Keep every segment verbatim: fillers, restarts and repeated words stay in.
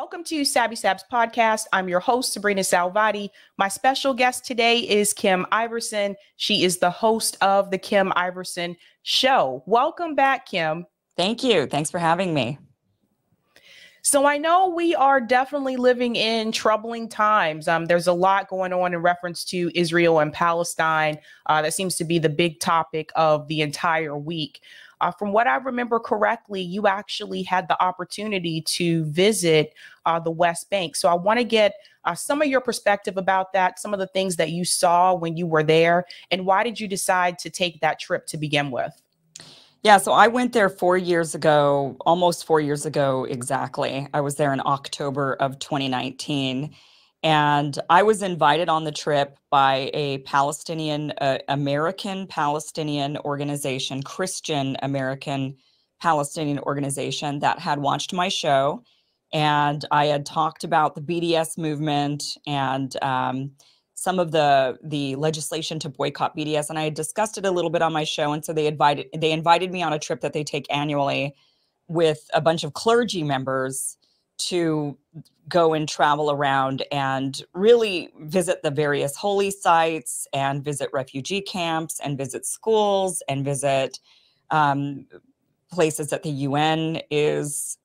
Welcome to Sabby Sabs podcast. I'm your host, Sabrina Salvati. My special guest today is Kim Iversen. She is the host of the Kim Iversen Show. Welcome back, Kim. Thank you. Thanks for having me. So I know we are definitely living in troubling times. Um, there's a lot going on in reference to Israel and Palestine. Uh, that seems to be the big topic of the entire week. Uh, from what I remember correctly, you actually had the opportunity to visit uh, the West Bank. So I want to get uh, some of your perspective about that, some of the things that you saw when you were there, and why did you decide to take that trip to begin with? Yeah, so I went there four years ago, almost four years ago exactly. I was there in October of twenty nineteen, and I was invited on the trip by a Palestinian, uh, American Palestinian organization, Christian American Palestinian organization that had watched my show, and I had talked about the B D S movement and um, some of the the legislation to boycott B D S, and I had discussed it a little bit on my show. And so they invited they invited me on a trip that they take annually with a bunch of clergy members to go and travel around and really visit the various holy sites and visit refugee camps and visit schools and visit um, places that the U N is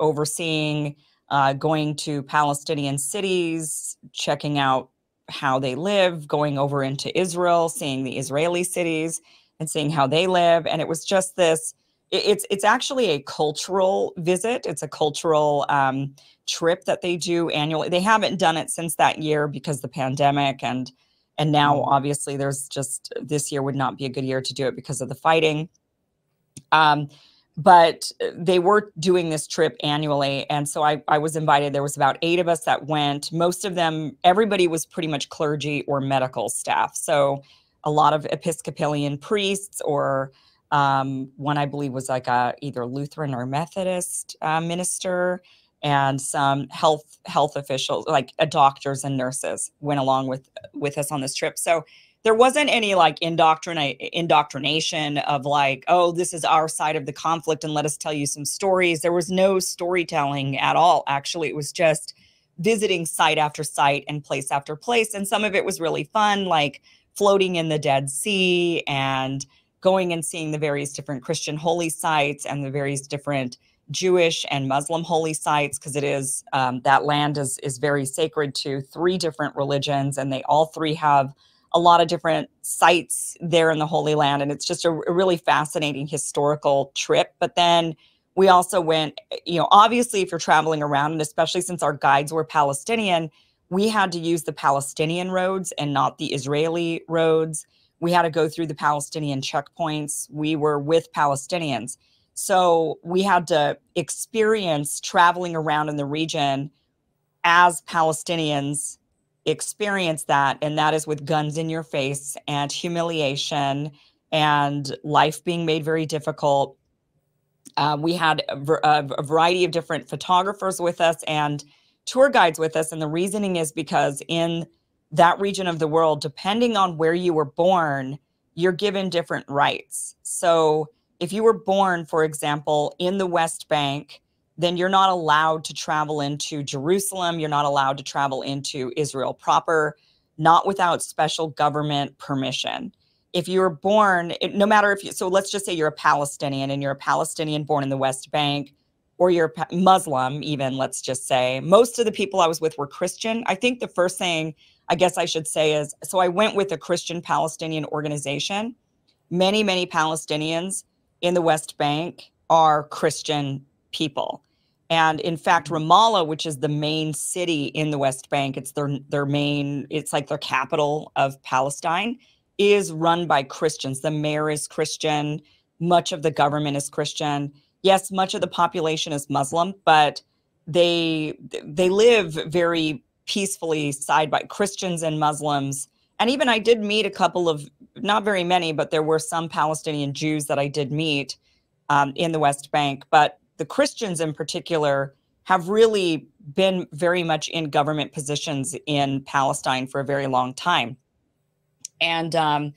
overseeing, uh, going to Palestinian cities, checking out how they live, going over into Israel, seeing the Israeli cities and seeing how they live. And it was just this, it, it's it's actually a cultural visit. It's a cultural um, trip that they do annually. They haven't done it since that year because of the pandemic. And, and now obviously there's just, this year would not be a good year to do it because of the fighting. Um, but they were doing this trip annually. And so I, I was invited. There was about eight of us that went. Most of them, everybody was pretty much clergy or medical staff. So a lot of Episcopalian priests, or um, one I believe was like a either Lutheran or Methodist uh, minister, and some health health officials, like uh, doctors and nurses went along with, with us on this trip. So there wasn't any like indoctrinate indoctrination of like, oh, this is our side of the conflict and let us tell you some stories. There was no storytelling at all. Actually, it was just visiting site after site and place after place. And some of it was really fun, like floating in the Dead Sea and going and seeing the various different Christian holy sites and the various different Jewish and Muslim holy sites, because it is um, that land is, is very sacred to three different religions, and they all three have a lot of different sites there in the Holy Land. And it's just a, a really fascinating historical trip. But then we also went, you know, obviously if you're traveling around, and especially since our guides were Palestinian, we had to use the Palestinian roads and not the Israeli roads. We had to go through the Palestinian checkpoints. We were with Palestinians. So we had to experience traveling around in the region as Palestinians experience that, and that is with guns in your face and humiliation and life being made very difficult. Uh, we had a, a variety of different photographers with us and tour guides with us, and the reasoning is because in that region of the world, depending on where you were born, you're given different rights. So if you were born, for example, in the West Bank, then you're not allowed to travel into Jerusalem. You're not allowed to travel into Israel proper, not without special government permission. If you're born, it, no matter if you, so let's just say you're a Palestinian and you're a Palestinian born in the West Bank, or you're Muslim even, let's just say. Most of the people I was with were Christian. I think the first thing I guess I should say is, so I went with a Christian Palestinian organization. Many, many Palestinians in the West Bank are Christian people. And in fact, Ramallah, which is the main city in the West Bank, it's their their main, it's like their capital of Palestine, is run by Christians. The mayor is Christian. Much of the government is Christian. Yes, much of the population is Muslim, but they they live very peacefully side by Christians and Muslims. And even I did meet a couple of, not very many, but there were some Palestinian Jews that I did meet um, in the West Bank. But the Christians in particular have really been very much in government positions in Palestine for a very long time. And um,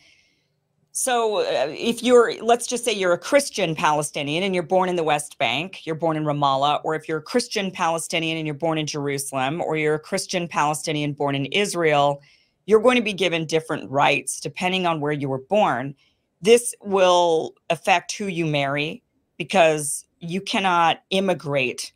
So if you're, let's just say you're a Christian Palestinian and you're born in the West Bank, you're born in Ramallah, or if you're a Christian Palestinian and you're born in Jerusalem, or you're a Christian Palestinian born in Israel, you're going to be given different rights depending on where you were born. This will affect who you marry because you cannot immigrate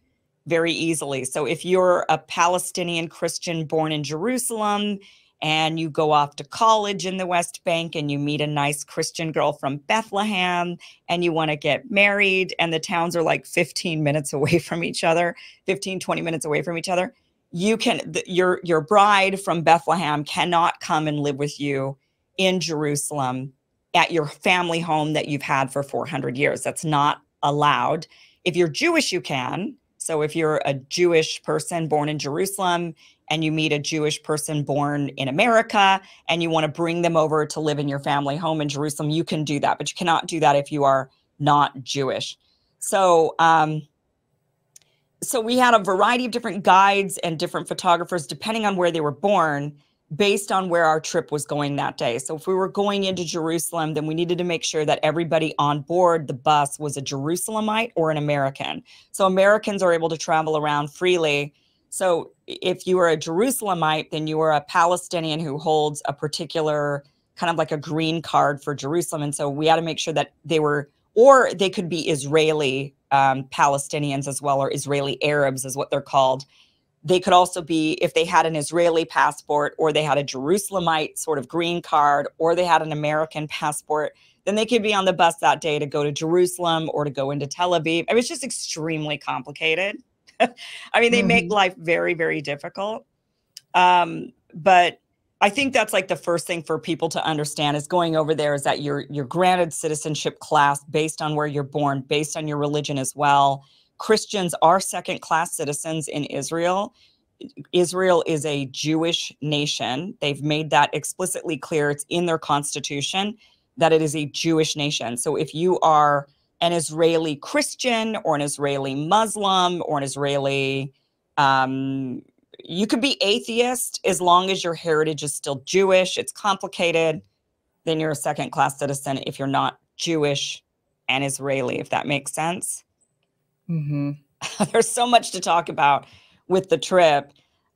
very easily. So if you're a Palestinian Christian born in Jerusalem, and you go off to college in the West Bank and you meet a nice Christian girl from Bethlehem and you want to get married, and the towns are like fifteen minutes away from each other, fifteen, twenty minutes away from each other, you can, the, your, your bride from Bethlehem cannot come and live with you in Jerusalem at your family home that you've had for four hundred years. That's not allowed. If you're Jewish, you can. So if you're a Jewish person born in Jerusalem and you meet a Jewish person born in America and you want to bring them over to live in your family home in Jerusalem, you can do that, but you cannot do that if you are not Jewish. So, um, so we had a variety of different guides and different photographers, depending on where they were born, based on where our trip was going that day. So if we were going into Jerusalem, then we needed to make sure that everybody on board the bus was a Jerusalemite or an American. So Americans are able to travel around freely. So if you are a Jerusalemite, then you are a Palestinian who holds a particular kind of like a green card for Jerusalem. And so we had to make sure that they were, or they could be Israeli um, Palestinians as well, or Israeli Arabs is what they're called. They could also be, if they had an Israeli passport or they had a Jerusalemite sort of green card, or they had an American passport, then they could be on the bus that day to go to Jerusalem or to go into Tel Aviv. It was just extremely complicated. I mean, they mm-hmm. make life very, very difficult. Um, but I think that's like the first thing for people to understand is going over there is that you're, you're granted citizenship class based on where you're born, based on your religion as well. Christians are second-class citizens in Israel. Israel is a Jewish nation. They've made that explicitly clear. It's in their constitution that it is a Jewish nation. So if you are an Israeli Christian or an Israeli Muslim or an Israeli, um, you could be atheist as long as your heritage is still Jewish. It's complicated. Then you're a second-class citizen if you're not Jewish and Israeli, if that makes sense. Mm-hmm. There's so much to talk about with the trip,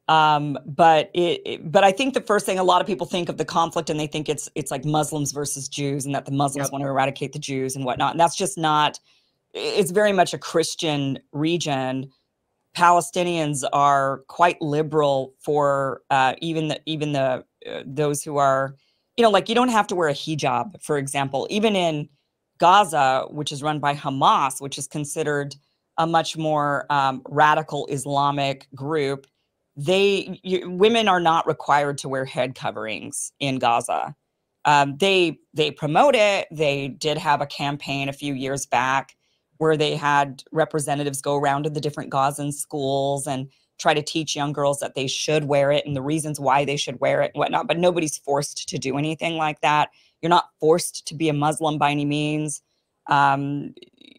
um, but it, it, but I think the first thing a lot of people think of the conflict, and they think it's it's like Muslims versus Jews, and that the Muslims yep. want to eradicate the Jews and whatnot. And that's just not. It's very much a Christian region. Palestinians are quite liberal for uh, even the, even the uh, those who are, you know, like you don't have to wear a hijab, for example, even in Gaza, which is run by Hamas, which is considered a much more um, radical Islamic group. They you, women are not required to wear head coverings in Gaza. Um, they they promote it. They did have a campaign a few years back where they had representatives go around to the different Gazan schools and try to teach young girls that they should wear it and the reasons why they should wear it and whatnot. But nobody's forced to do anything like that. You're not forced to be a Muslim by any means. Um,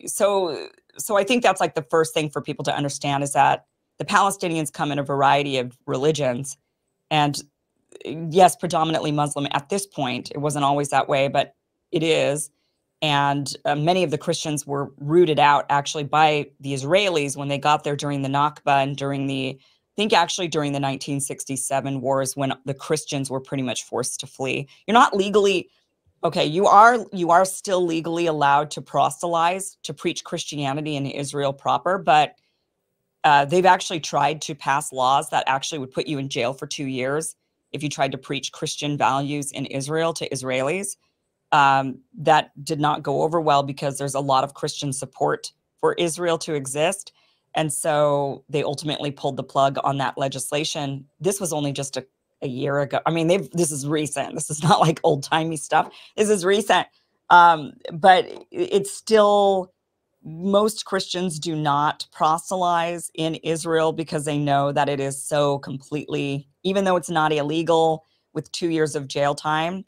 so. So I think that's like the first thing for people to understand is that the Palestinians come in a variety of religions, and yes, predominantly Muslim at this point. It wasn't always that way, but it is. And uh, many of the Christians were rooted out actually by the Israelis when they got there during the Nakba and during the, I think actually during the nineteen sixty-seven wars when the Christians were pretty much forced to flee. You're not legally... Okay, you are you are still legally allowed to proselytize, to preach Christianity in Israel proper, but uh, they've actually tried to pass laws that actually would put you in jail for two years if you tried to preach Christian values in Israel to Israelis. Um, that did not go over well because there's a lot of Christian support for Israel to exist. And so they ultimately pulled the plug on that legislation. This was only just a a year ago. I mean, they've, this is recent. This is not like old timey stuff. This is recent. Um, but it's still, most Christians do not proselytize in Israel because they know that it is so completely, even though it's not illegal with two years of jail time,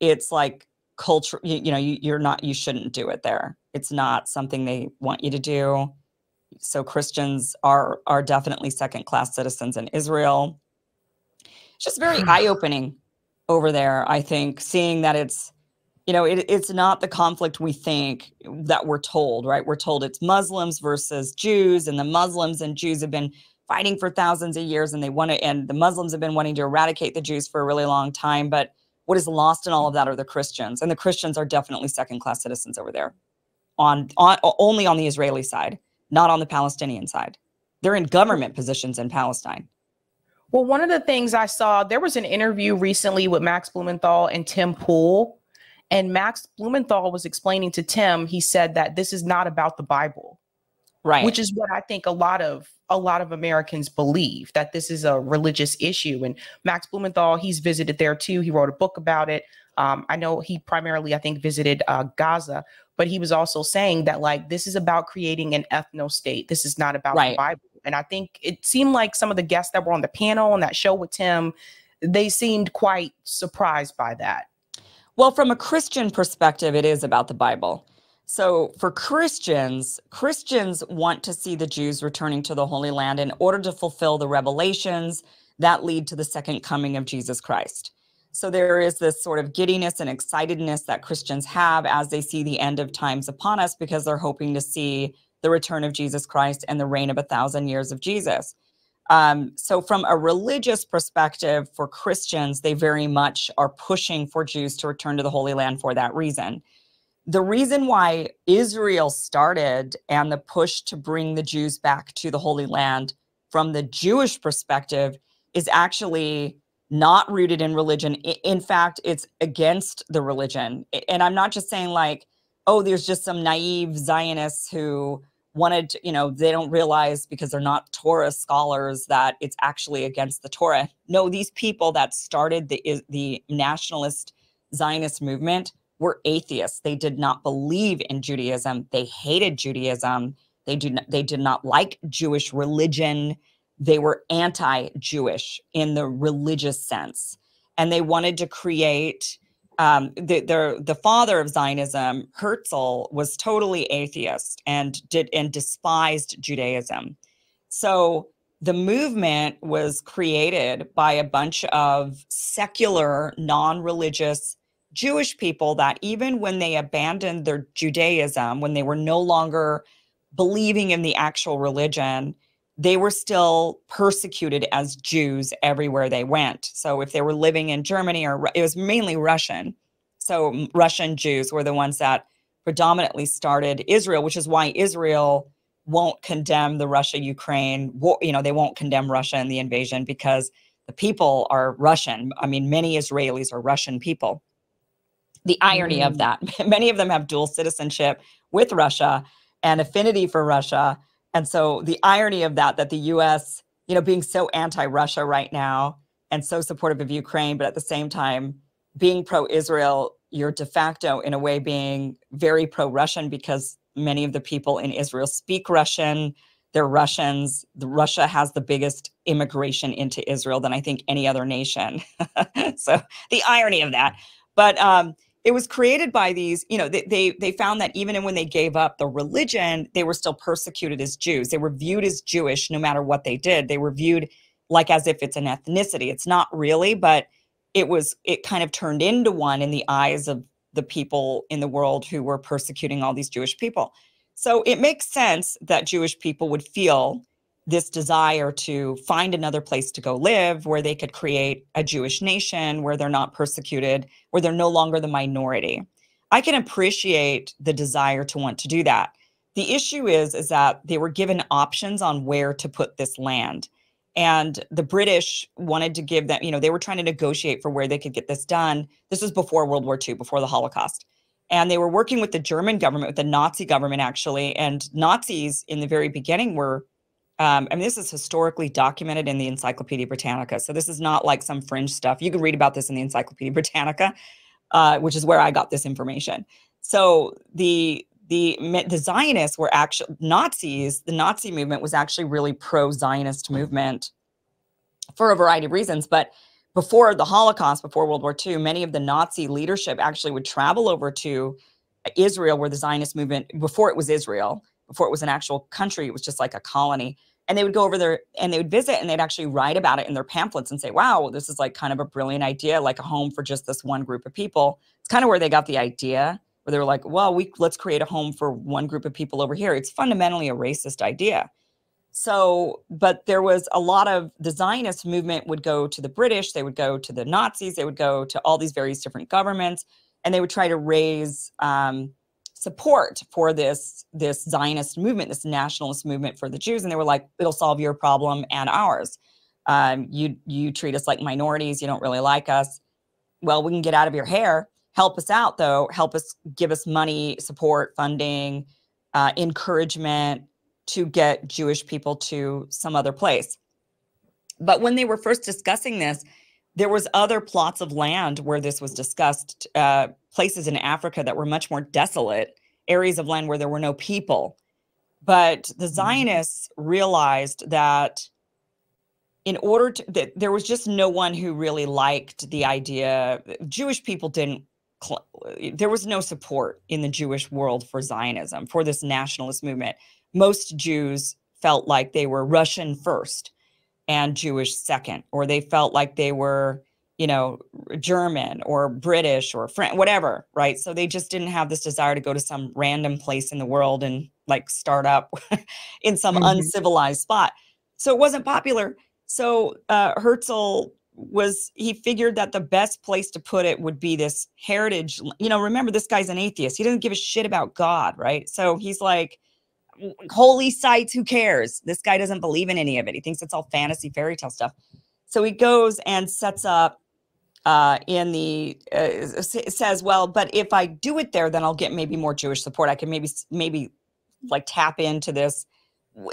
it's like culture, you, you know, you, you're not, you shouldn't do it there. It's not something they want you to do. So Christians are, are definitely second class citizens in Israel. Just very eye-opening over there, I think, seeing that it's you know, it, it's not the conflict we think that we're told, right? We're told it's Muslims versus Jews, and the Muslims and Jews have been fighting for thousands of years, and they want to, and the Muslims have been wanting to eradicate the Jews for a really long time. But what is lost in all of that are the Christians, and the Christians are definitely second-class citizens over there, on, on only on the Israeli side, not on the Palestinian side. They're in government positions in Palestine. Well, one of the things I saw, there was an interview recently with Max Blumenthal and Tim Poole, and Max Blumenthal was explaining to Tim, he said that this is not about the Bible. Right. Which is what I think a lot of a lot of Americans believe, that this is a religious issue. And Max Blumenthal, he's visited there too. He wrote a book about it. Um, I know he primarily, I think, visited uh, Gaza, but he was also saying that, like, this is about creating an ethno state. This is not about right. the Bible. And I think it seemed like some of the guests that were on the panel on that show with Tim, they seemed quite surprised by that. Well, from a Christian perspective, it is about the Bible. So for Christians, Christians want to see the Jews returning to the Holy Land in order to fulfill the revelations that lead to the second coming of Jesus Christ. So there is this sort of giddiness and excitedness that Christians have as they see the end of times upon us, because they're hoping to see the return of Jesus Christ and the reign of a thousand years of Jesus. Um, so from a religious perspective, for Christians, they very much are pushing for Jews to return to the Holy Land for that reason. The reason why Israel started and the push to bring the Jews back to the Holy Land from the Jewish perspective is actually not rooted in religion. In fact, it's against the religion. And I'm not just saying, like, oh, there's just some naive Zionists who wanted to, you know, they don't realize because they're not Torah scholars that it's actually against the Torah. No, these people that started the, the nationalist Zionist movement were atheists. They did not believe in Judaism. They hated Judaism. They did not, they did not like Jewish religion. They were anti-Jewish in the religious sense. And they wanted to create... Um, the, the, the father of Zionism, Herzl, was totally atheist and did and despised Judaism. So the movement was created by a bunch of secular, non-religious Jewish people that even when they abandoned their Judaism, when they were no longer believing in the actual religion, they were still persecuted as Jews everywhere they went. So if they were living in Germany, or it was mainly Russian. So Russian Jews were the ones that predominantly started Israel, which is why Israel won't condemn the Russia-Ukraine war. You know, they won't condemn Russia and the invasion because the people are Russian. I mean, many Israelis are Russian people. The irony mm-hmm. of that, many of them have dual citizenship with Russia and affinity for Russia. And so the irony of that, that the U S, you know, being so anti-Russia right now and so supportive of Ukraine, but at the same time being pro-Israel, you're de facto in a way being very pro-Russian because many of the people in Israel speak Russian. They're Russians. The, Russia has the biggest immigration into Israel than I think any other nation. So the irony of that. But um, it was created by these, you know, they, they they found that even when they gave up the religion, they were still persecuted as Jews. They were viewed as Jewish no matter what they did. They were viewed like as if it's an ethnicity. It's not really, but it was, it kind of turned into one in the eyes of the people in the world who were persecuting all these Jewish people. So it makes sense that Jewish people would feel this desire to find another place to go live where they could create a Jewish nation, where they're not persecuted, where they're no longer the minority. I can appreciate the desire to want to do that. The issue is, is that they were given options on where to put this land. And the British wanted to give them, you know, they were trying to negotiate for where they could get this done. This was before World War Two, before the Holocaust. And they were working with the German government, with the Nazi government, actually. And Nazis in the very beginning were Um, I mean, this is historically documented in the Encyclopedia Britannica. So this is not like some fringe stuff. You can read about this in the Encyclopedia Britannica, uh, which is where I got this information. So the, the, the Zionists were actually, Nazis, the Nazi movement was actually really pro-Zionist movement for a variety of reasons. But before the Holocaust, before World War Two, many of the Nazi leadership actually would travel over to Israel, where the Zionist movement, before it was Israel, before it was an actual country, it was just like a colony. And they would go over there and they would visit and they'd actually write about it in their pamphlets and say, wow, this is like kind of a brilliant idea, like a home for just this one group of people. It's kind of where they got the idea, where they were like, well, we let's create a home for one group of people over here. It's fundamentally a racist idea. So, but there was a lot of, the Zionist movement would go to the British, they would go to the Nazis, they would go to all these various different governments, and they would try to raise um, support for this, this Zionist movement, this nationalist movement for the Jews. And they were like, it'll solve your problem and ours. Um, you, you treat us like minorities, you don't really like us. Well, we can get out of your hair, help us out though, help us, give us money, support, funding, uh, encouragement, to get Jewish people to some other place. But when they were first discussing this, there was other plots of land where this was discussed, uh, places in Africa that were much more desolate, areas of land where there were no people. But the Zionists realized that in order to, that there was just no one who really liked the idea. Jewish people didn't, there was no support in the Jewish world for Zionism, for this nationalist movement. Most Jews felt like they were Russian first and Jewish second, or they felt like they were, you know, German or British or French, whatever, right? So they just didn't have this desire to go to some random place in the world and like start up in some mm-hmm. uncivilized spot. So it wasn't popular. So uh, Herzl was, he figured that the best place to put it would be this heritage. You know, remember this guy's an atheist. He doesn't give a shit about God, right? So he's like, holy sites, who cares? This guy doesn't believe in any of it. He thinks it's all fantasy fairy tale stuff. So he goes and sets up uh, in the, uh, says, well, but if I do it there, then I'll get maybe more Jewish support. I can maybe, maybe like tap into this.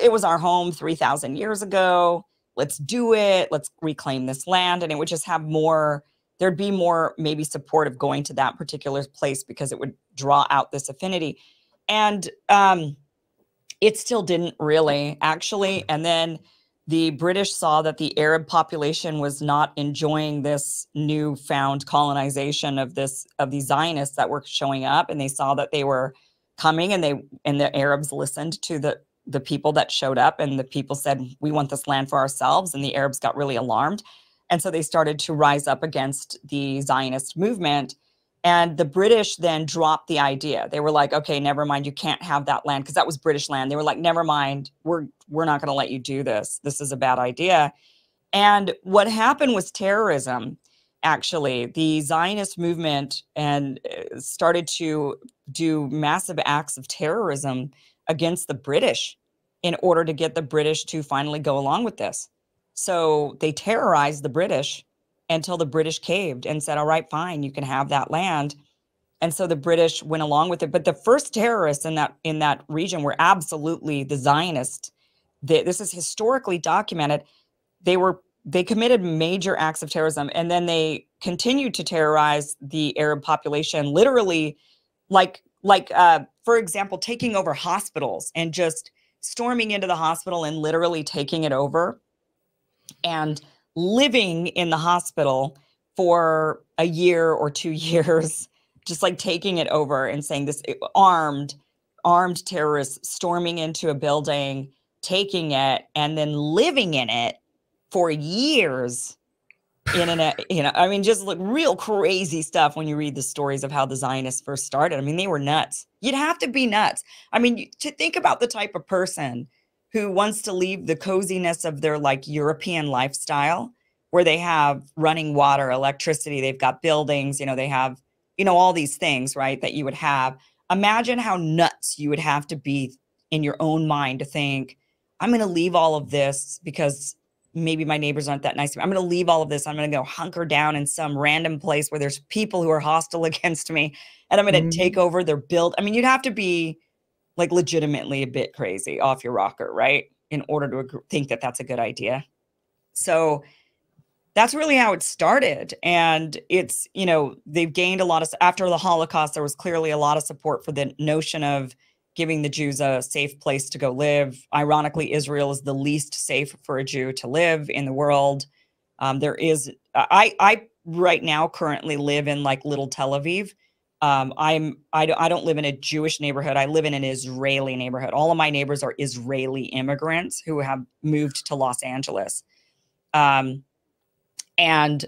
It was our home three thousand years ago. Let's do it. Let's reclaim this land. And it would just have more, there'd be more maybe support of going to that particular place because it would draw out this affinity. And, um, it still didn't really, actually. And then the British saw that the Arab population was not enjoying this newfound colonization of this of these Zionists that were showing up, and they saw that they were coming, and they and the Arabs listened to the the people that showed up, and the people said, "We want this land for ourselves." And the Arabs got really alarmed, and so they started to rise up against the Zionist movement. And the British then dropped the idea. They were like, okay, never mind, you can't have that land, because that was British land. They were like, never mind, we're, we're not going to let you do this. This is a bad idea. And what happened was terrorism, actually. The Zionist movement and started to do massive acts of terrorism against the British in order to get the British to finally go along with this. So they terrorized the British until the British caved and said, all right, fine, you can have that land. And so the British went along with it. But the first terrorists in that in that region were absolutely the Zionists. They, this is historically documented. They were they committed major acts of terrorism, and then they continued to terrorize the Arab population, literally, like, like uh, for example, taking over hospitals and just storming into the hospital and literally taking it over. And living in the hospital for a year or two years, just like taking it over and saying this armed, armed terrorists storming into a building, taking it, and then living in it for years. In an, you know, I mean, just like real crazy stuff when you read the stories of how the Zionists first started. I mean, they were nuts. You'd have to be nuts. I mean, to think about the type of person who wants to leave the coziness of their like European lifestyle, where they have running water, electricity, they've got buildings, you know, they have, you know, all these things, right, that you would have. Imagine how nuts you would have to be in your own mind to think, I'm going to leave all of this because maybe my neighbors aren't that nice to me. I'm going to leave all of this. I'm going to go hunker down in some random place where there's people who are hostile against me, and I'm going to mm-hmm. take over their build. I mean, you'd have to be like legitimately a bit crazy, off your rocker, right? In order to think that that's a good idea. So that's really how it started. And it's, you know, they've gained a lot of, after the Holocaust, there was clearly a lot of support for the notion of giving the Jews a safe place to go live. Ironically, Israel is the least safe for a Jew to live in the world. Um, there is, I, I right now currently live in like Little Tel Aviv, Um, I'm, I, I don't live in a Jewish neighborhood. I live in an Israeli neighborhood. All of my neighbors are Israeli immigrants who have moved to Los Angeles. Um, and,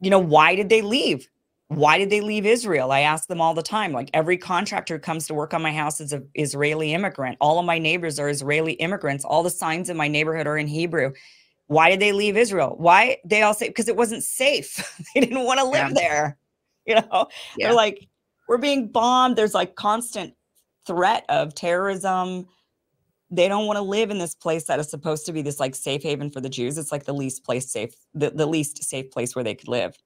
you know, why did they leave? Why did they leave Israel? I ask them all the time. Like, every contractor who comes to work on my house is an Israeli immigrant. All of my neighbors are Israeli immigrants. All the signs in my neighborhood are in Hebrew. Why did they leave Israel? Why? They all say, because it wasn't safe. They didn't want to live yeah. there. You know, yeah. they're like, we're being bombed. There's like constant threat of terrorism. They don't want to live in this place that is supposed to be this like safe haven for the Jews. It's like the least place safe, the, the least safe place where they could live.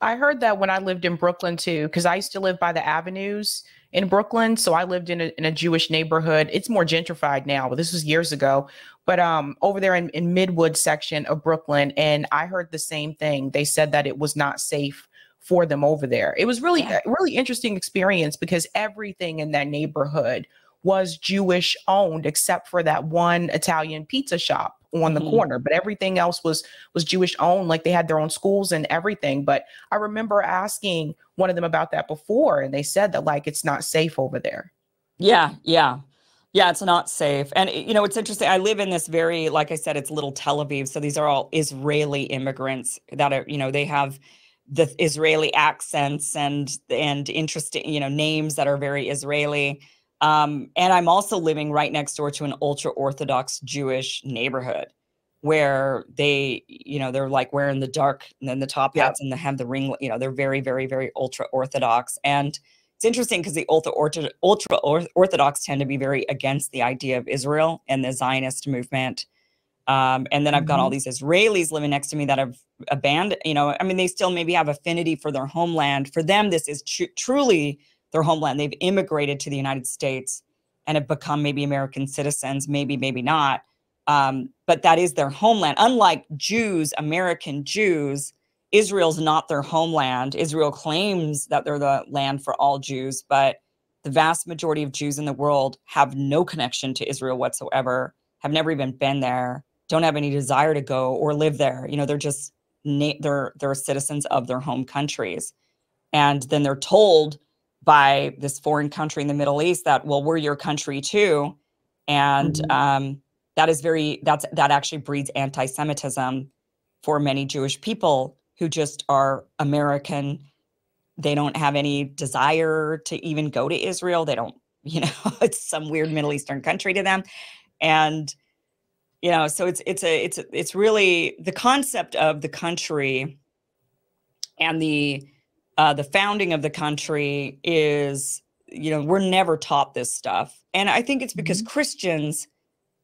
I heard that when I lived in Brooklyn too, because I used to live by the avenues in Brooklyn. So I lived in a, in a Jewish neighborhood. It's more gentrified now, but this was years ago. But um, over there in, in Midwood section of Brooklyn, and I heard the same thing. They said that it was not safe for them over there. It was really, yeah. a really interesting experience because everything in that neighborhood was Jewish owned, except for that one Italian pizza shop on the mm-hmm. corner, but everything else was was Jewish owned. Like, they had their own schools and everything. But I remember asking one of them about that before, and they said that like it's not safe over there. Yeah, yeah, yeah. It's not safe, and you know, it's interesting. I live in this very, like I said, it's little Tel Aviv. So these are all Israeli immigrants that are, you know, they have the Israeli accents and and interesting, you know, names that are very Israeli. Um, and I'm also living right next door to an ultra Orthodox Jewish neighborhood where they, you know, they're like wearing the dark and then the top hats yeah. and they have the ring, you know, they're very, very, very ultra Orthodox. And it's interesting because the ultra, ultra, ultra Orthodox tend to be very against the idea of Israel and the Zionist movement. Um, and then I've got mm-hmm. all these Israelis living next to me that have abandoned, you know, I mean, they still maybe have affinity for their homeland. For them, this is tr- truly their homeland. They've immigrated to the United States and have become maybe American citizens, maybe, maybe not. Um, but that is their homeland. Unlike Jews, American Jews, Israel's not their homeland. Israel claims that they're the land for all Jews, but the vast majority of Jews in the world have no connection to Israel whatsoever, have never even been there, don't have any desire to go or live there. You know, they're just, they're, they're citizens of their home countries. And then they're told by this foreign country in the Middle East that, well, we're your country too. And mm-hmm. um, that is very, that's, that actually breeds anti-Semitism for many Jewish people who just are American. They don't have any desire to even go to Israel. They don't, you know, it's some weird Middle Eastern country to them. And, you know, so it's, it's a, it's, it's really the concept of the country and the, Uh, the founding of the country is, you know, we're never taught this stuff. And I think it's because mm-hmm. Christians,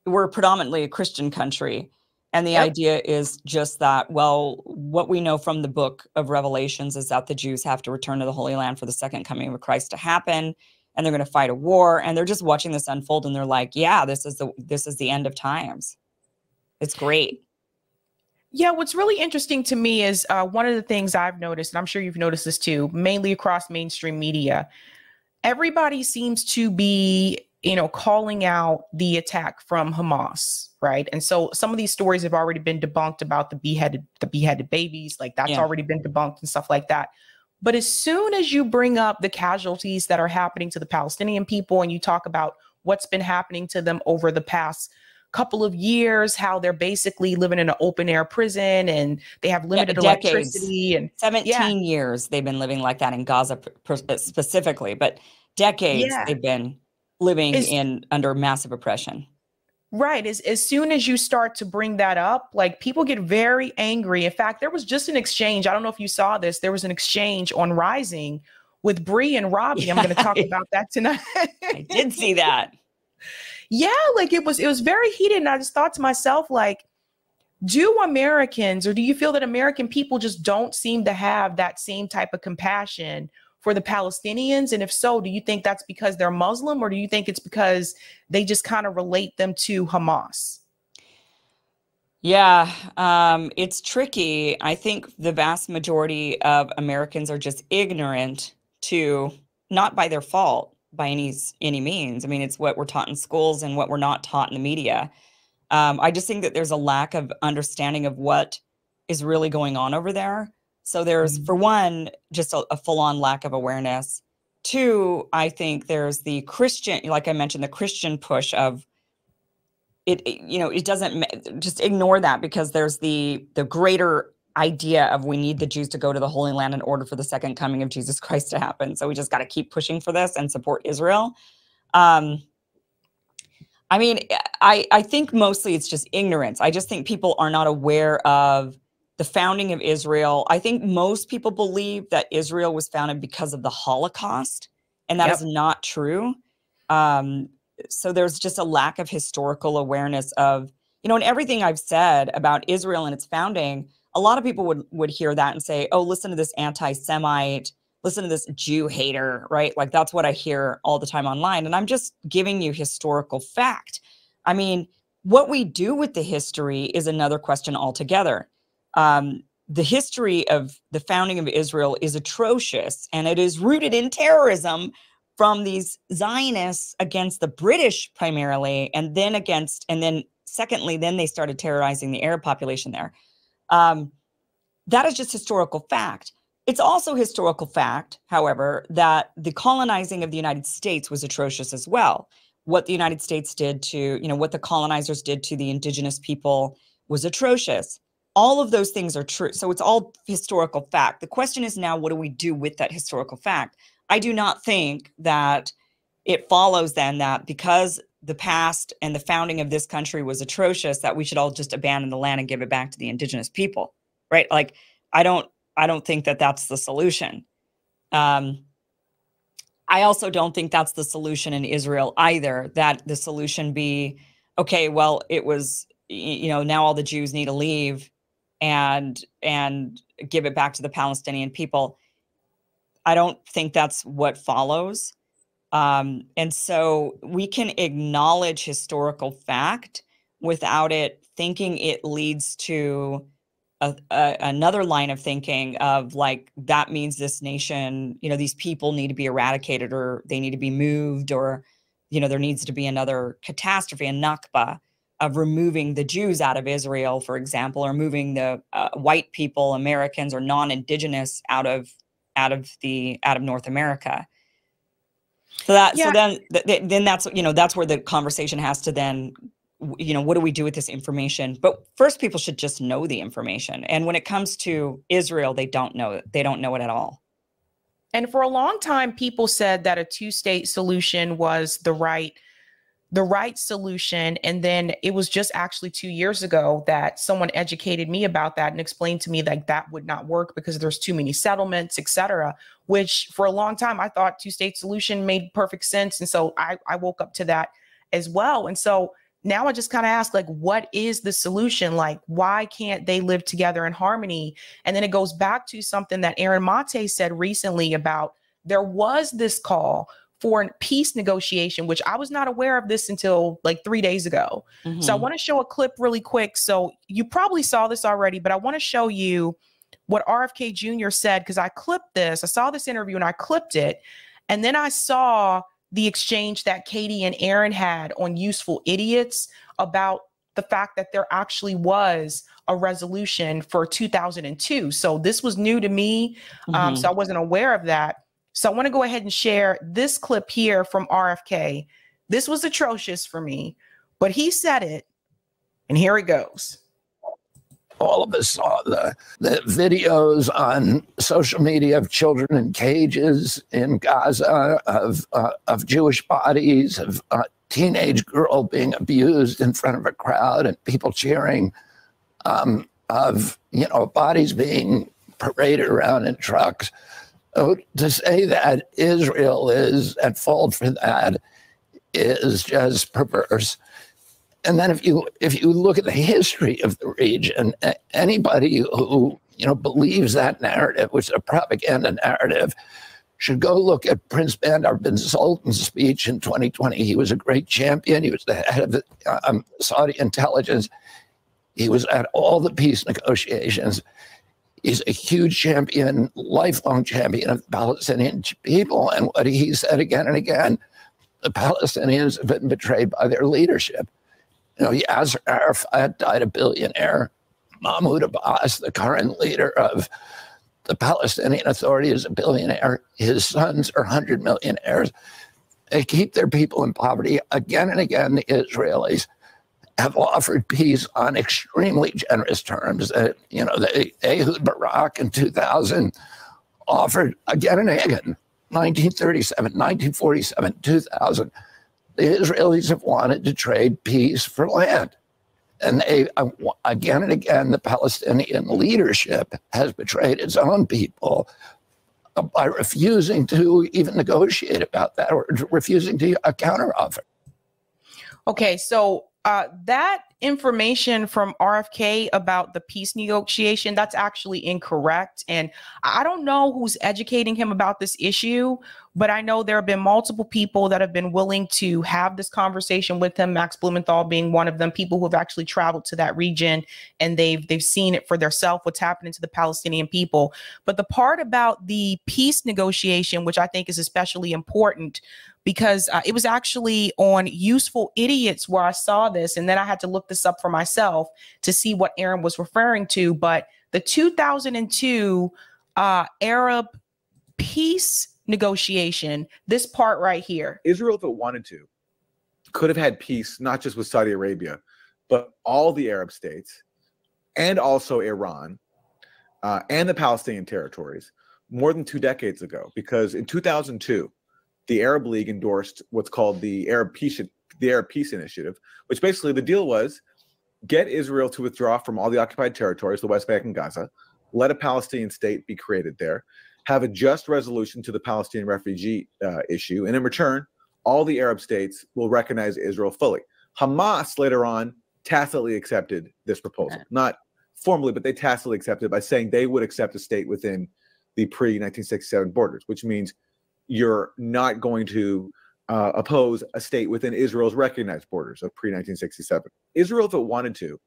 we're predominantly a Christian country. And the yep. idea is just that, well, what we know from the book of Revelations is that the Jews have to return to the Holy Land for the second coming of Christ to happen. And they're going to fight a war. And they're just watching this unfold. And they're like, yeah, this is the, this is the end of times. It's great. Yeah, what's really interesting to me is uh, one of the things I've noticed, and I'm sure you've noticed this too, mainly across mainstream media, everybody seems to be, you know, calling out the attack from Hamas, right? And so some of these stories have already been debunked about the beheaded, the beheaded babies, like that's yeah. already been debunked and stuff like that. But as soon as you bring up the casualties that are happening to the Palestinian people and you talk about what's been happening to them over the past couple of years, how they're basically living in an open air prison and they have limited yeah, electricity and seventeen yeah. years they've been living like that in Gaza specifically, but decades yeah. they've been living it's, in under massive oppression. Right. As, as soon as you start to bring that up, like people get very angry. In fact, there was just an exchange. I don't know if you saw this. There was an exchange on Rising with Bree and Robbie. Yeah. I'm going to talk about that tonight. I did see that. Yeah, like it was it was very heated. And I just thought to myself, like, do Americans or do you feel that American people just don't seem to have that same type of compassion for the Palestinians? And if so, do you think that's because they're Muslim or do you think it's because they just kind of relate them to Hamas? Yeah, um, it's tricky. I think the vast majority of Americans are just ignorant to, not by their fault, by any any means. I mean, it's what we're taught in schools and what we're not taught in the media. Um, I just think that there's a lack of understanding of what is really going on over there. So there's, for one, just a, a full-on lack of awareness. Two, I think there's the Christian, like I mentioned, the Christian push of it, it you know, it doesn't, just ignore that, because there's the the greater idea of we need the Jews to go to the Holy Land in order for the second coming of Jesus Christ to happen. So we just got to keep pushing for this and support Israel. Um, I mean, I, I think mostly it's just ignorance. I just think people are not aware of the founding of Israel. I think most people believe that Israel was founded because of the Holocaust, and that yep. is not true. Um, so there's just a lack of historical awareness of, you know, and everything I've said about Israel and its founding, a lot of people would, would hear that and say, oh, listen to this anti-Semite, listen to this Jew hater, right? Like, that's what I hear all the time online. And I'm just giving you historical fact. I mean, what we do with the history is another question altogether. Um, the history of the founding of Israel is atrocious, and it is rooted in terrorism from these Zionists against the British primarily, and then against, and then secondly, then they started terrorizing the Arab population there. Um, that is just historical fact. It's also historical fact, however, that the colonizing of the United States was atrocious as well. What the United States did to, you know, what the colonizers did to the indigenous people was atrocious. All of those things are true. So it's all historical fact. The question is now, what do we do with that historical fact? I do not think that it follows then that because the past and the founding of this country was atrocious, that we should all just abandon the land and give it back to the indigenous people, right? Like, I don't, I don't think that that's the solution. Um, I also don't think that's the solution in Israel either, that the solution be, okay, well, it was, you know, now all the Jews need to leave and, and give it back to the Palestinian people. I don't think that's what follows. Um, and so we can acknowledge historical fact without it thinking it leads to a, a, another line of thinking of like, that means this nation, you know, these people need to be eradicated, or they need to be moved, or, you know, there needs to be another catastrophe, a Nakba, of removing the Jews out of Israel, for example, or moving the uh, white people, Americans or non-indigenous out of, out of the, out of North America. So that, yeah. so then, th then that's, you know, that's where the conversation has to then, you know, what do we do with this information? But first, people should just know the information. And when it comes to Israel, they don't know it. They don't know it at all. And for a long time, people said that a two-state solution was the right, the right solution. And then it was just actually two years ago that someone educated me about that and explained to me that that would not work because there's too many settlements, et cetera, which for a long time, I thought two state solution made perfect sense. And so I, I woke up to that as well. And so now I just kind of ask, like, what is the solution? Like, why can't they live together in harmony? And then it goes back to something that Aaron Maté said recently about there was this call for a peace negotiation, which I was not aware of this until like three days ago. Mm-hmm. So I want to show a clip really quick. So you probably saw this already, but I want to show you what R F K Junior said, because I clipped this. I saw this interview and I clipped it. And then I saw the exchange that Katie and Aaron had on Useful Idiots about the fact that there actually was a resolution for two thousand two. So this was new to me. Mm-hmm. um, so I wasn't aware of that. So I want to go ahead and share this clip here from R F K. This was atrocious for me, but he said it, and here it goes. All of us saw the, the videos on social media of children in cages in Gaza, of, uh, of Jewish bodies, of a teenage girl being abused in front of a crowd and people cheering, um, of, you know, bodies being paraded around in trucks. Oh, to say that Israel is at fault for that is just perverse. And then if you if you look at the history of the region, anybody who, you know, believes that narrative, which is a propaganda narrative, should go look at Prince Bandar bin Sultan's speech in twenty twenty. He was a great champion. He was the head of um, Saudi intelligence. He was at all the peace negotiations. He's a huge champion, lifelong champion of the Palestinian people. And what he said again and again, the Palestinians have been betrayed by their leadership. You know, Yasser Arafat died a billionaire. Mahmoud Abbas, the current leader of The Palestinian Authority is a billionaire. His sons are one hundred millionaires. They keep their people in poverty. Again and again, the Israelis have offered peace on extremely generous terms. Uh, you know, they, Ehud Barak in two thousand offered again and again, nineteen thirty-seven, nineteen forty-seven, two thousand. The Israelis have wanted to trade peace for land. And they, again and again, the Palestinian leadership has betrayed its own people by refusing to even negotiate about that or refusing to a counteroffer. Okay, so uh, that information from R F K about the peace negotiation, that's actually incorrect. And I don't know who's educating him about this issue, but I know there have been multiple people that have been willing to have this conversation with him, Max Blumenthal being one of them, people who have actually traveled to that region and they've they've seen it for themselves, what's happening to the Palestinian people. But the part about the peace negotiation, which I think is especially important, because uh, it was actually on Useful Idiots where I saw this, and then I had to look this up for myself to see what Aaron was referring to. But the two thousand two uh, Arab Peace Negotiation, this part right here. Israel, if it wanted to, could have had peace, not just with Saudi Arabia, but all the Arab states and also Iran uh, and the Palestinian territories more than two decades ago, because in two thousand two, the Arab League endorsed what's called the Arab Peace, the Arab Peace Initiative, which basically the deal was get Israel to withdraw from all the occupied territories, the West Bank and Gaza, let a Palestinian state be created there, have a just resolution to the Palestinian refugee uh, issue, and in return, all the Arab states will recognize Israel fully. Hamas later on tacitly accepted this proposal, not formally, but they tacitly accepted it by saying they would accept a state within the pre nineteen sixty-seven borders, which means you're not going to uh, oppose a state within Israel's recognized borders of pre nineteen sixty-seven. Israel, if it wanted to,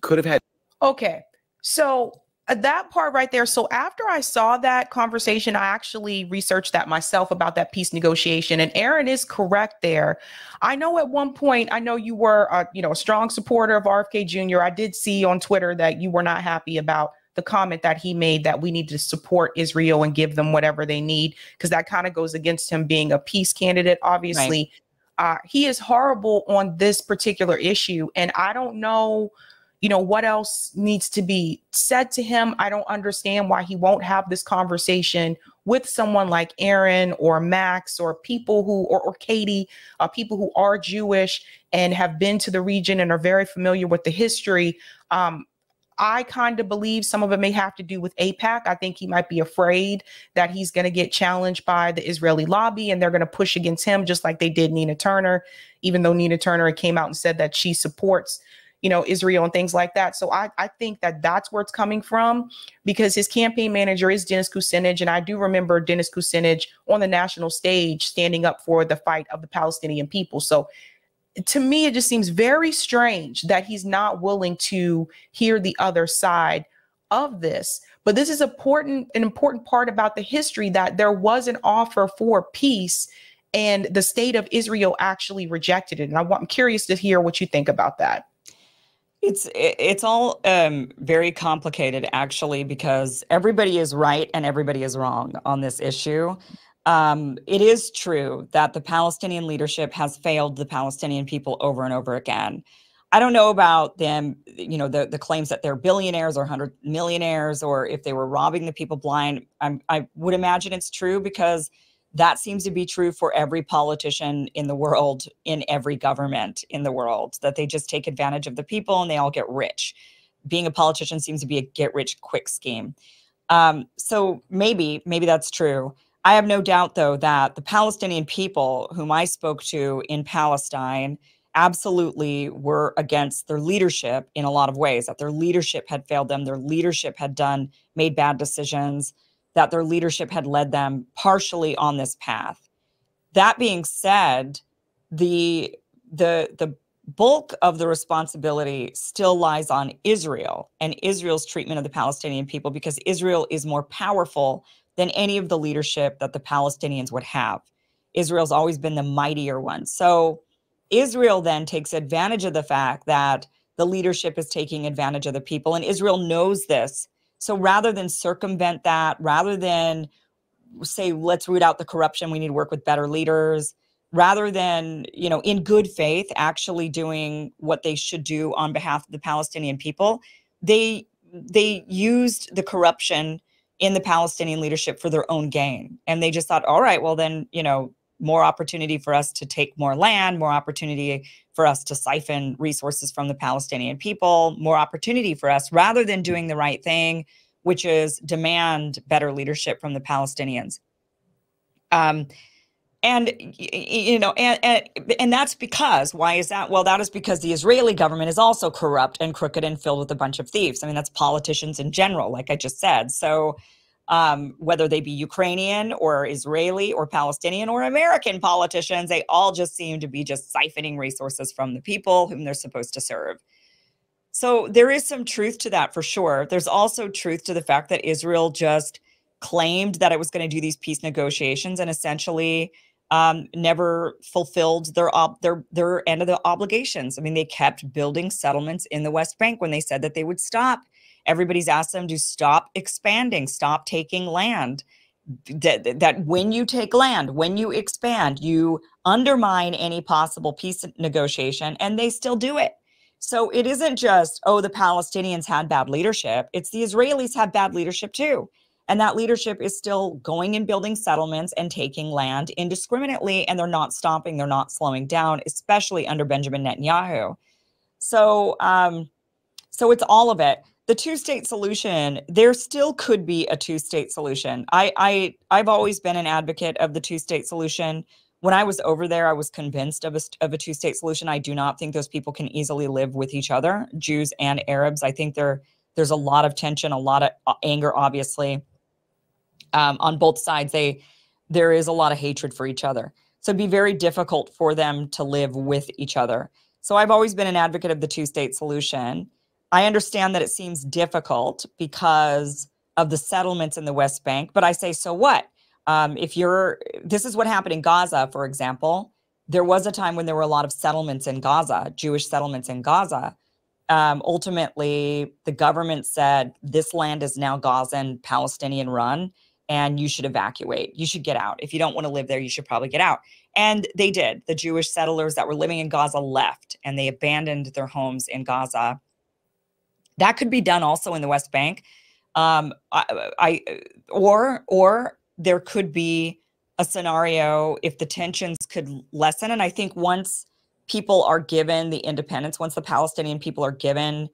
could have had. Okay, so that part right there. So after I saw that conversation, I actually researched that myself about that peace negotiation. And Aaron is correct there. I know at one point, I know you were, uh, you know, a strong supporter of R F K Junior I did see on Twitter that you were not happy about the comment that he made that we need to support Israel and give them whatever they need, because that kind of goes against him being a peace candidate, obviously. Right. Uh, he is horrible on this particular issue. And I don't know, you know, what else needs to be said to him. I don't understand why he won't have this conversation with someone like Aaron or Max or people who, or, or Katie, uh, people who are Jewish and have been to the region and are very familiar with the history. Um, I kind of believe some of it may have to do with AIPAC. I think he might be afraid that he's going to get challenged by the Israeli lobby and they're going to push against him just like they did Nina Turner, even though Nina Turner came out and said that she supports, you know, Israel and things like that. So I, I think that that's where it's coming from, because his campaign manager is Dennis Kucinich. And I do remember Dennis Kucinich on the national stage standing up for the fight of the Palestinian people. So to me, it just seems very strange that he's not willing to hear the other side of this. But this is important, an important part about the history, that there was an offer for peace and the state of Israel actually rejected it. And I want, I'm curious to hear what you think about that. It's it's all um, very complicated, actually, because everybody is right and everybody is wrong on this issue. Um, it is true that the Palestinian leadership has failed the Palestinian people over and over again. I don't know about them, you know, the, the claims that they're billionaires or hundred millionaires, or if they were robbing the people blind. I'm, I would imagine it's true, because that seems to be true for every politician in the world, in every government in the world, that they just take advantage of the people and they all get rich. Being a politician seems to be a get rich quick scheme. Um, so maybe, maybe that's true. I have no doubt, though, that the Palestinian people whom I spoke to in Palestine absolutely were against their leadership in a lot of ways, that their leadership had failed them, their leadership had done, made bad decisions, that their leadership had led them partially on this path. That being said, the, the, the bulk of the responsibility still lies on Israel and Israel's treatment of the Palestinian people, because Israel is more powerful than any of the leadership that the Palestinians would have. Israel's always been the mightier one. So Israel then takes advantage of the fact that the leadership is taking advantage of the people, and Israel knows this. So rather than circumvent that, rather than say, let's root out the corruption, we need to work with better leaders, rather than, you know, in good faith, actually doing what they should do on behalf of the Palestinian people, they they used the corruption in the Palestinian leadership for their own gain. And they just thought, all right, well then, you know, more opportunity for us to take more land, more opportunity for us to siphon resources from the Palestinian people, more opportunity for us, rather than doing the right thing, which is demand better leadership from the Palestinians. Um, and, you know, and, and, and that's because, why is that? Well, that is because the Israeli government is also corrupt and crooked and filled with a bunch of thieves. I mean, that's politicians in general, like I just said. So um, whether they be Ukrainian or Israeli or Palestinian or American politicians, they all just seem to be just siphoning resources from the people whom they're supposed to serve. So there is some truth to that for sure. There's also truth to the fact that Israel just claimed that it was going to do these peace negotiations and essentially Um, never fulfilled their, op their, their end of the obligations. I mean, they kept building settlements in the West Bank when they said that they would stop. Everybody's asked them to stop expanding, stop taking land. That, that when you take land, when you expand, you undermine any possible peace negotiation, and they still do it. So it isn't just, oh, the Palestinians had bad leadership. It's the Israelis had bad leadership too. And that leadership is still going and building settlements and taking land indiscriminately, and they're not stopping, they're not slowing down, especially under Benjamin Netanyahu. So, um, so it's all of it. The two-state solution, there still could be a two-state solution. I, I, I've always been an advocate of the two-state solution. When I was over there, I was convinced of a, of a two-state solution. I do not think those people can easily live with each other, Jews and Arabs. I think they're, there's a lot of tension, a lot of anger, obviously. Um, on both sides, they, there is a lot of hatred for each other. So it'd be very difficult for them to live with each other. So I've always been an advocate of the two-state solution. I understand that it seems difficult because of the settlements in the West Bank, but I say, so what? Um, if you're, this is what happened in Gaza, for example. There was a time when there were a lot of settlements in Gaza, Jewish settlements in Gaza. Um, ultimately, the government said, this land is now Gazan, Palestinian run, and you should evacuate. You should get out. If you don't want to live there, you should probably get out. And they did. The Jewish settlers that were living in Gaza left, and they abandoned their homes in Gaza. That could be done also in the West Bank. Um, I, I, or, or there could be a scenario if the tensions could lessen. And I think once people are given the independence, once the Palestinian people are given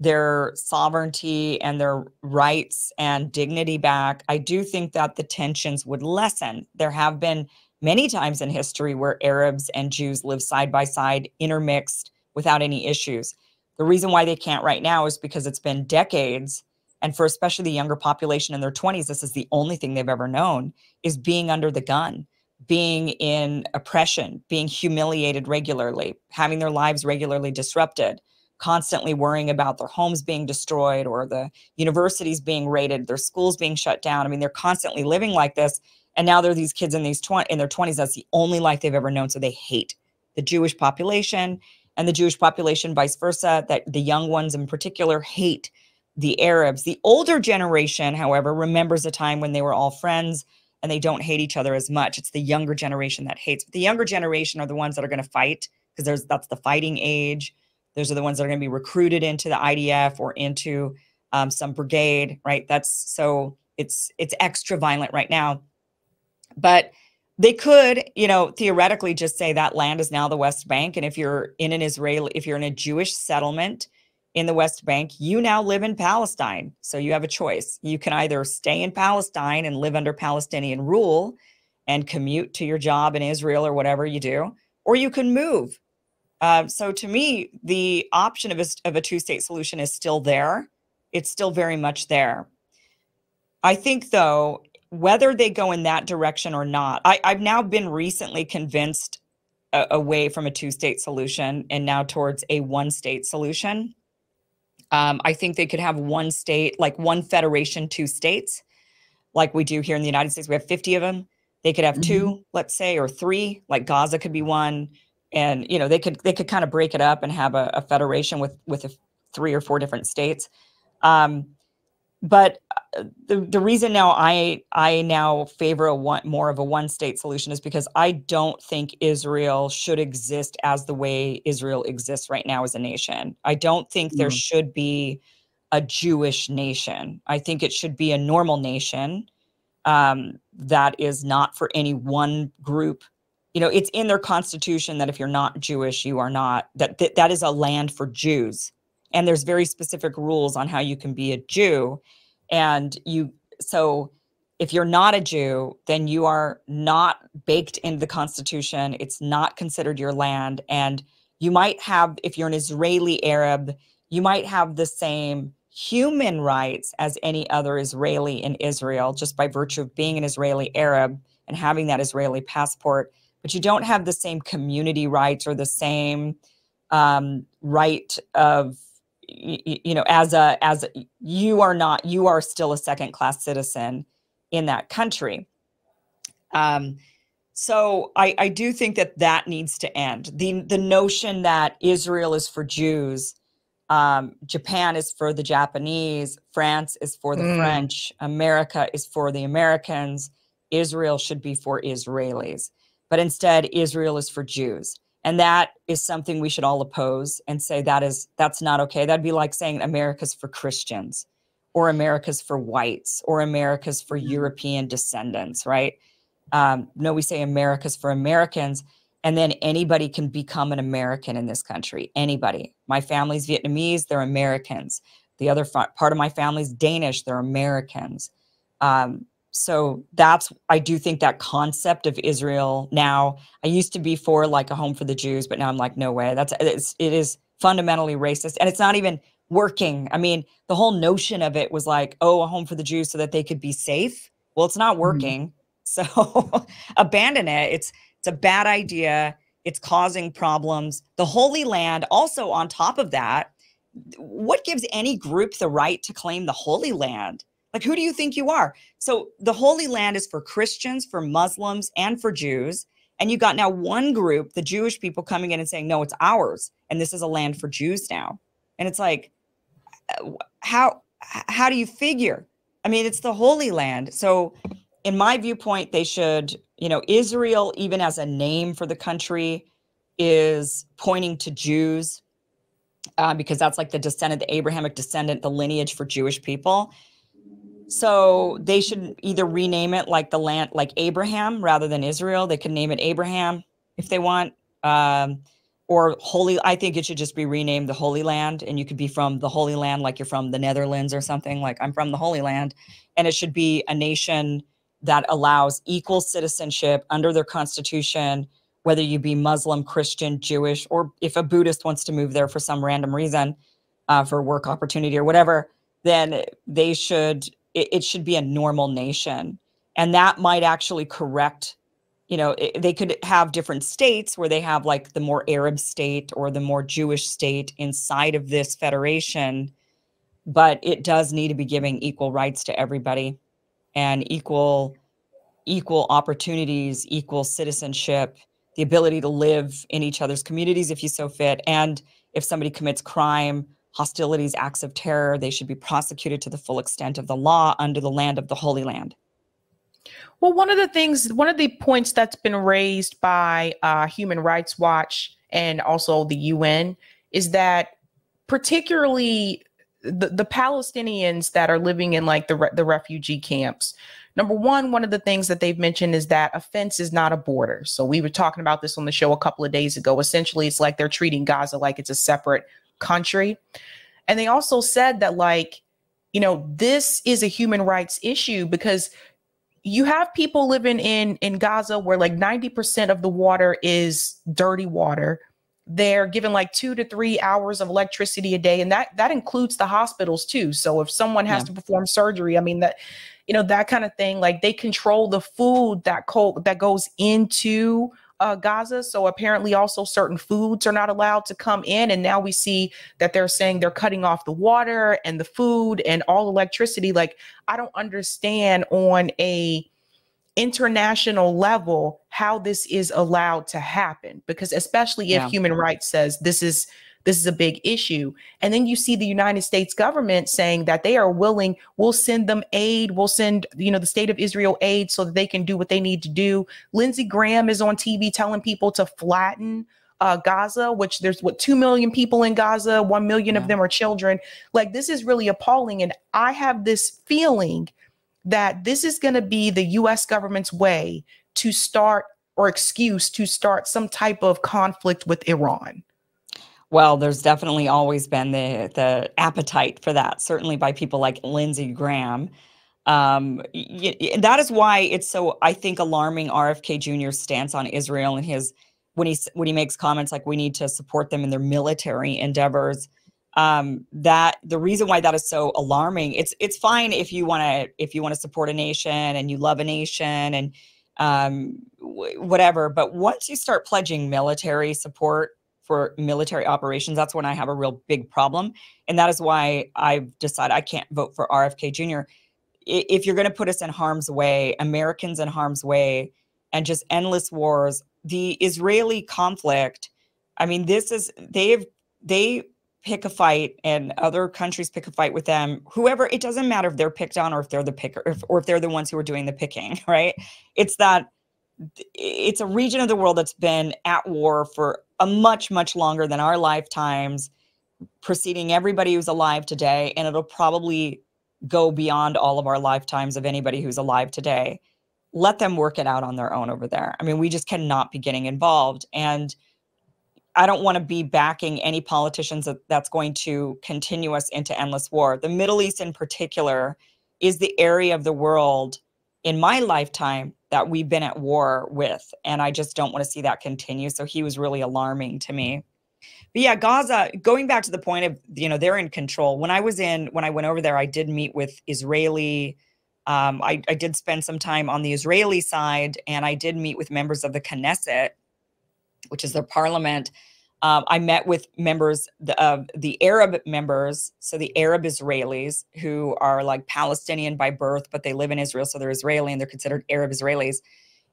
their sovereignty and their rights and dignity back, I do think that the tensions would lessen. There have been many times in history where Arabs and Jews live side by side, intermixed, without any issues. The reason why they can't right now is because it's been decades, and for especially the younger population in their twenties, this is the only thing they've ever known, is being under the gun, being in oppression, being humiliated regularly, having their lives regularly disrupted, constantly worrying about their homes being destroyed or the universities being raided, their schools being shut down. I mean, they're constantly living like this. And now there are these kids in these tw in their twenties, that's the only life they've ever known. So they hate the Jewish population, and the Jewish population vice versa, that the young ones in particular hate the Arabs. The older generation, however, remembers a time when they were all friends and they don't hate each other as much. It's the younger generation that hates. But the younger generation are the ones that are going to fight, because there's that's the fighting age. Those are the ones that are going to be recruited into the I D F or into um, some brigade, right? That's so it's it's extra violent right now. But they could, you know, theoretically just say that land is now the West Bank, and if you're in an Israeli, if you're in a Jewish settlement in the West Bank, you now live in Palestine. So you have a choice. You can either stay in Palestine and live under Palestinian rule and commute to your job in Israel or whatever you do, or you can move. Uh, so to me, the option of a, of a two-state solution is still there. It's still very much there. I think, though, whether they go in that direction or not, I, I've now been recently convinced uh, away from a two-state solution and now towards a one-state solution. Um, I think they could have one state, like one federation, two states, like we do here in the United States. We have fifty of them. They could have mm-hmm. two, let's say, or three, like Gaza could be one. And, you know, they could they could kind of break it up and have a, a federation with with a, three or four different states. Um, But the, the reason now I I now favor a one, more of a one-state solution is because I don't think Israel should exist as the way Israel exists right now as a nation. I don't think mm. there should be a Jewish nation. I think it should be a normal nation um, that is not for any one group. You know, it's in their constitution that if you're not Jewish, you are not, that that, that is a land for Jews. And there's very specific rules on how you can be a Jew. And you, so if you're not a Jew, then you are not baked into the Constitution. It's not considered your land. And you might have, if you're an Israeli Arab, you might have the same human rights as any other Israeli in Israel, just by virtue of being an Israeli Arab and having that Israeli passport. But you don't have the same community rights or the same um, right of, You, you know, as a, as a, you are not, you are still a second class citizen in that country. Um, so I, I do think that that needs to end. The, the notion that Israel is for Jews, um, Japan is for the Japanese, France is for the mm. French, America is for the Americans, Israel should be for Israelis. But instead, Israel is for Jews. And that is something we should all oppose and say that is, that's not okay. That'd be like saying America's for Christians or America's for whites or America's for European descendants, right? Um, no, we say America's for Americans, and then anybody can become an American in this country, anybody. My family's Vietnamese, they're Americans. The other part of my family's Danish, they're Americans. Um, So that's, I do think that concept of Israel now, I used to be for like a home for the Jews, but now I'm like, no way. That's, it's, it is fundamentally racist and it's not even working. I mean, the whole notion of it was like, oh, a home for the Jews so that they could be safe. Well, it's not working. Mm-hmm. So abandon it. It's, it's a bad idea. It's causing problems. The Holy Land also on top of that, what gives any group the right to claim the Holy Land? Like, who do you think you are? So the Holy Land is for Christians, for Muslims, and for Jews. And you got now one group, the Jewish people, coming in and saying, no, it's ours. And this is a land for Jews now. And it's like, how, how do you figure? I mean, it's the Holy Land. So in my viewpoint, they should, you know, Israel, even as a name for the country, is pointing to Jews uh, because that's like the descendant, the Abrahamic descendant, the lineage for Jewish people. So they should either rename it like the land, like Abraham rather than Israel. They could name it Abraham if they want, um, or Holy. I think it should just be renamed the Holy Land, and you could be from the Holy Land, like you're from the Netherlands or something. Like, I'm from the Holy Land, and it should be a nation that allows equal citizenship under their constitution, whether you be Muslim, Christian, Jewish, or if a Buddhist wants to move there for some random reason, uh, for work opportunity or whatever, then they should. It should be a normal nation. And that might actually correct, you know, it, they could have different states where they have like the more Arab state or the more Jewish state inside of this federation, but it does need to be giving equal rights to everybody and equal, equal opportunities, equal citizenship, the ability to live in each other's communities if you so fit. And if somebody commits crime, hostilities, acts of terror, they should be prosecuted to the full extent of the law under the land of the Holy Land. Well, one of the things, one of the points that's been raised by uh, Human Rights Watch and also the U N is that particularly the, the Palestinians that are living in like the, re the refugee camps, number one, one of the things that they've mentioned is that a fence is not a border. So we were talking about this on the show a couple of days ago. Essentially, it's like they're treating Gaza like it's a separate country. And they also said that, like, you know, this is a human rights issue because you have people living in in Gaza where like ninety percent of the water is dirty water. They're given like two to three hours of electricity a day. And that that includes the hospitals too. So if someone has yeah. to perform surgery, I mean, that, you know, that kind of thing, like they control the food that cold that goes into Uh, Gaza. So apparently also certain foods are not allowed to come in. And now we see that they're saying they're cutting off the water and the food and all electricity. Like, I don't understand on a international level how this is allowed to happen, because especially if yeah. human rights says this is This is a big issue. And then you see the United States government saying that they are willing, we'll send them aid, we'll send, you know, the state of Israel aid so that they can do what they need to do. Lindsey Graham is on T V telling people to flatten Uh, Gaza, which there's what, two million people in Gaza, one million yeah. of them are children. Like, this is really appalling. And I have this feeling that this is going to be the U S government's way to start, or excuse to start, some type of conflict with Iran. Well, there's definitely always been the, the appetite for that, certainly by people like Lindsey Graham. Um, that is why it's so, I think, alarming R F K Junior's stance on Israel and his When he when he makes comments like we need to support them in their military endeavors, um, that the reason why that is so alarming. It's it's fine if you want to if you want to support a nation and you love a nation and um, whatever, but once you start pledging military support for military operations, that's when I have a real big problem, and that is why I've decided I can't vote for R F K Junior If you're going to put us in harm's way, Americans in harm's way, and just endless wars. The Israeli conflict, I mean, this is, they've, they pick a fight and other countries pick a fight with them. Whoever, it doesn't matter if they're picked on or if they're the picker, if, or if they're the ones who are doing the picking, right? It's that, it's a region of the world that's been at war for a much, much longer than our lifetimes, preceding everybody who's alive today. And it'll probably go beyond all of our lifetimes of anybody who's alive today. Let them work it out on their own over there. I mean, we just cannot be getting involved. And I don't want to be backing any politicians that, that's going to continue us into endless war. The Middle East in particular is the area of the world in my lifetime that we've been at war with. And I just don't want to see that continue. So he was really alarming to me. But yeah, Gaza, going back to the point of, you know, they're in control. When I was in, when I went over there, I did meet with Israeli Um, I, I did spend some time on the Israeli side, and I did meet with members of the Knesset, which is their parliament. Uh, I met with members of the, uh, the Arab members, so the Arab Israelis who are like Palestinian by birth, but they live in Israel, so they're Israeli and they're considered Arab Israelis.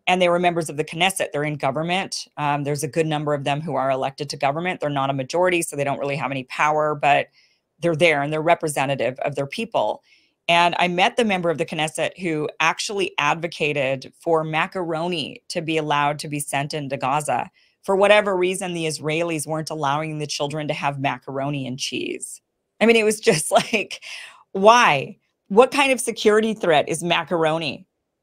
And they were members of the Knesset. They're in government. Um, there's a good number of them who are elected to government. They're not a majority, so they don't really have any power, but they're there and they're representative of their people. And I met the member of the Knesset who actually advocated for macaroni to be allowed to be sent into Gaza. For whatever reason, the Israelis weren't allowing the children to have macaroni and cheese. I mean, it was just like, why? What kind of security threat is macaroni?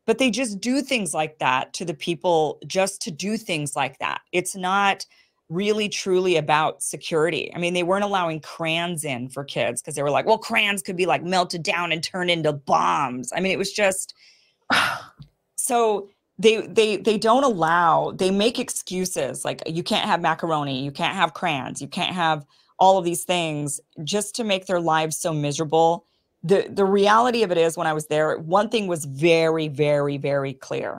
But they just do things like that to the people just to do things like that. It's not really truly about security. I mean, they weren't allowing crayons in for kids because they were like, well, crayons could be like melted down and turned into bombs. I mean, it was just, so they, they, they don't allow, they make excuses. Like, you can't have macaroni, you can't have crayons, you can't have all of these things just to make their lives so miserable. The, the reality of it is, when I was there, one thing was very, very, very clear.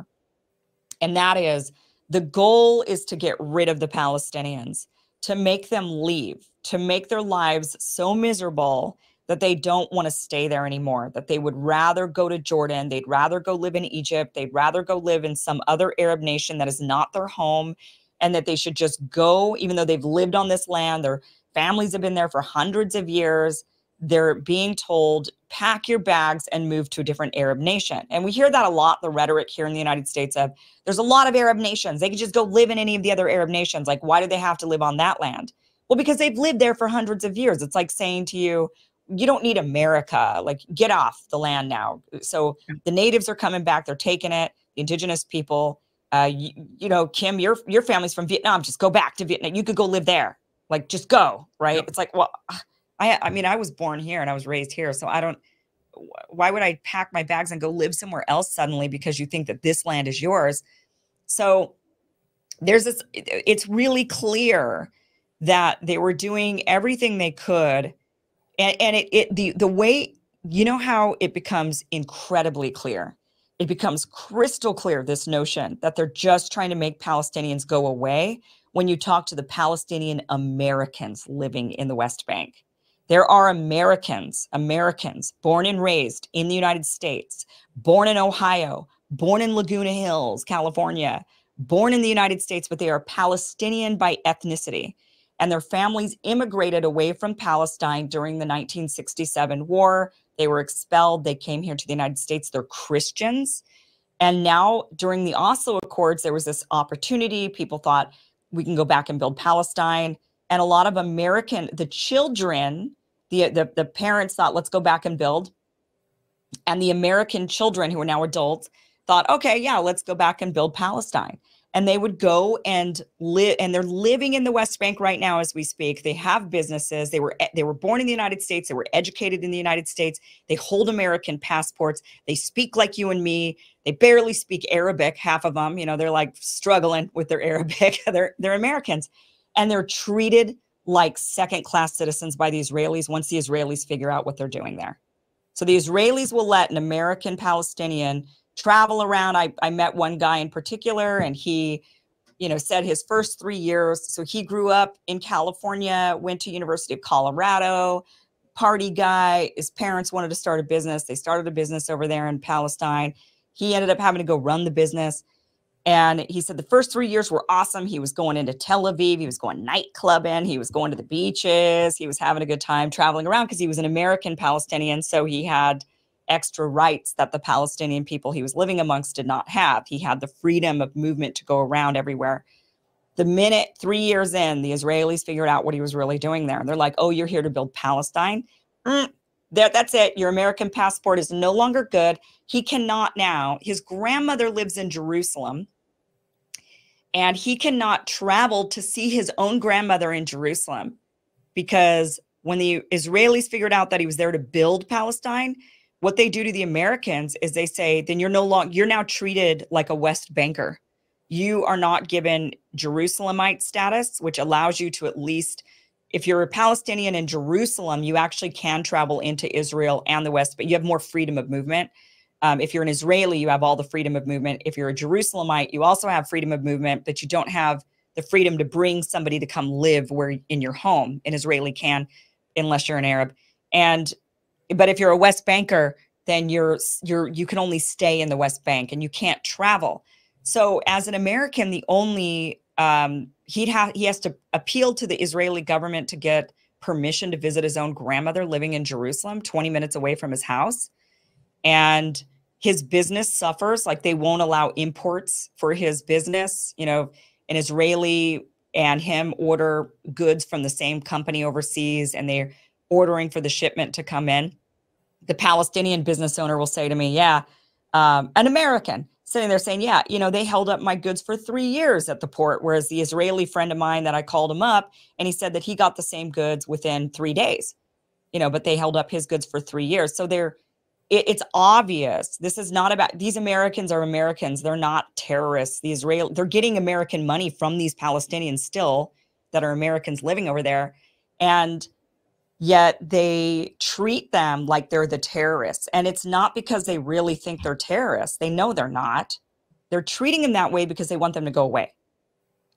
And that is, the goal is to get rid of the Palestinians, to make them leave, to make their lives so miserable that they don't want to stay there anymore, that they would rather go to Jordan, they'd rather go live in Egypt, they'd rather go live in some other Arab nation that is not their home, and that they should just go, even though they've lived on this land, their families have been there for hundreds of years, they're being told, pack your bags and move to a different Arab nation. And we hear that a lot, the rhetoric here in the United States of, there's a lot of Arab nations, they could just go live in any of the other Arab nations. Like, why do they have to live on that land? Well, because they've lived there for hundreds of years. It's like saying to you, you don't need America, like, get off the land now. So the natives are coming back, they're taking it, the indigenous people, uh, you, you know, Kim, your, your family's from Vietnam, just go back to Vietnam, you could go live there. Like, just go, right? Yep. It's like, well, I, I mean, I was born here and I was raised here, so I don't, why would I pack my bags and go live somewhere else suddenly because you think that this land is yours? So there's this, it's really clear that they were doing everything they could. And, and it, it the, the way, you know how it becomes incredibly clear? It becomes crystal clear, this notion that they're just trying to make Palestinians go away when you talk to the Palestinian Americans living in the West Bank. There are Americans, Americans born and raised in the United States, born in Ohio, born in Laguna Hills, California, born in the United States, but they are Palestinian by ethnicity. and their families immigrated away from Palestine during the nineteen sixty-seven war. They were expelled. They came here to the United States. They're Christians. And now during the Oslo Accords, there was this opportunity. People thought we can go back and build Palestine. And a lot of American, the children, the, the, the parents thought, let's go back and build. And the American children who are now adults thought, okay, yeah, let's go back and build Palestine. And they would go and live, and they're living in the West Bank right now as we speak. They have businesses. They were they were born in the United States. They were educated in the United States. They hold American passports. They speak like you and me. They barely speak Arabic, half of them. You know, they're like struggling with their Arabic. they're they're Americans. And they're treated like second-class citizens by the Israelis once the Israelis figure out what they're doing there. So the Israelis will let an American Palestinian travel around. I, I met one guy in particular, and he, you know, said his first three years. So he grew up in California, went to University of Colorado, party guy. His parents wanted to start a business. They started a business over there in Palestine. He ended up having to go run the business. And he said the first three years were awesome. He was going into Tel Aviv. He was going nightclubbing. He was going to the beaches. He was having a good time traveling around because he was an American Palestinian. So he had extra rights that the Palestinian people he was living amongst did not have. He had the freedom of movement to go around everywhere. The minute three years in, the Israelis figured out what he was really doing there. And they're like, oh, you're here to build Palestine. Mm, that, that's it. Your American passport is no longer good. He cannot now. His grandmother lives in Jerusalem, and he cannot travel to see his own grandmother in Jerusalem because when the Israelis figured out that he was there to build Palestine, what they do to the Americans is they say, then you're no longer, you're now treated like a West Banker. You are not given Jerusalemite status, which allows you to at least, if you're a Palestinian in Jerusalem, you actually can travel into Israel and the West, but you have more freedom of movement. Um, if you're an Israeli, you have all the freedom of movement. If you're a Jerusalemite, you also have freedom of movement, but you don't have the freedom to bring somebody to come live where in your home. An Israeli can, unless you're an Arab. And but if you're a West Banker, then you're you're you can only stay in the West Bank and you can't travel. So as an American, the only um, he'd ha he has to appeal to the Israeli government to get permission to visit his own grandmother living in Jerusalem, twenty minutes away from his house, and his business suffers. Like they won't allow imports for his business. You know, an Israeli and him order goods from the same company overseas, and they're ordering for the shipment to come in. The Palestinian business owner will say to me, yeah, um, an American sitting there saying, yeah, you know, they held up my goods for three years at the port, whereas the Israeli friend of mine that I called him up, and he said that he got the same goods within three days, you know, but they held up his goods for three years. So they're, it, it's obvious. This is not about, these Americans are Americans. They're not terrorists. The Israel, they're getting American money from these Palestinians still that are Americans living over there. And yet they treat them like they're the terrorists. And it's not because they really think they're terrorists. They know they're not. They're treating them that way because they want them to go away.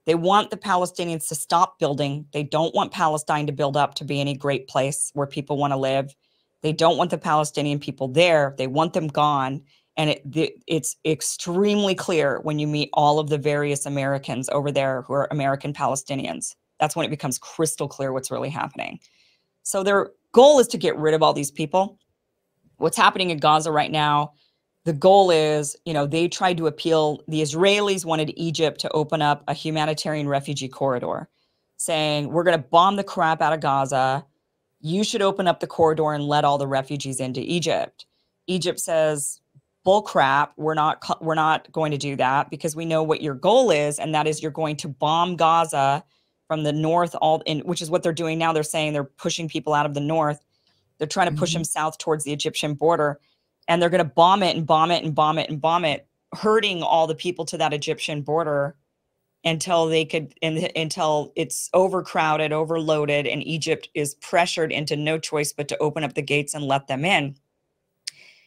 They want the Palestinians to stop building. They don't want Palestine to build up to be any great place where people want to live. They don't want the Palestinian people there. They want them gone. And it, it's extremely clear when you meet all of the various Americans over there who are American Palestinians. That's when it becomes crystal clear what's really happening. So their goal is to get rid of all these people. What's happening in Gaza right now, the goal is, you know, they tried to appeal. The Israelis wanted Egypt to open up a humanitarian refugee corridor, saying, we're going to bomb the crap out of Gaza. You should open up the corridor and let all the refugees into Egypt. Egypt says, bull crap, we're not, we're not going to do that because we know what your goal is, and that is you're going to bomb Gaza from the north, all in, which is what they're doing now. They're saying they're pushing people out of the north. They're trying to push mm-hmm. them south towards the Egyptian border, and they're going to bomb it and bomb it and bomb it and bomb it, herding all the people to that Egyptian border until they could, and, until it's overcrowded, overloaded, and Egypt is pressured into no choice but to open up the gates and let them in.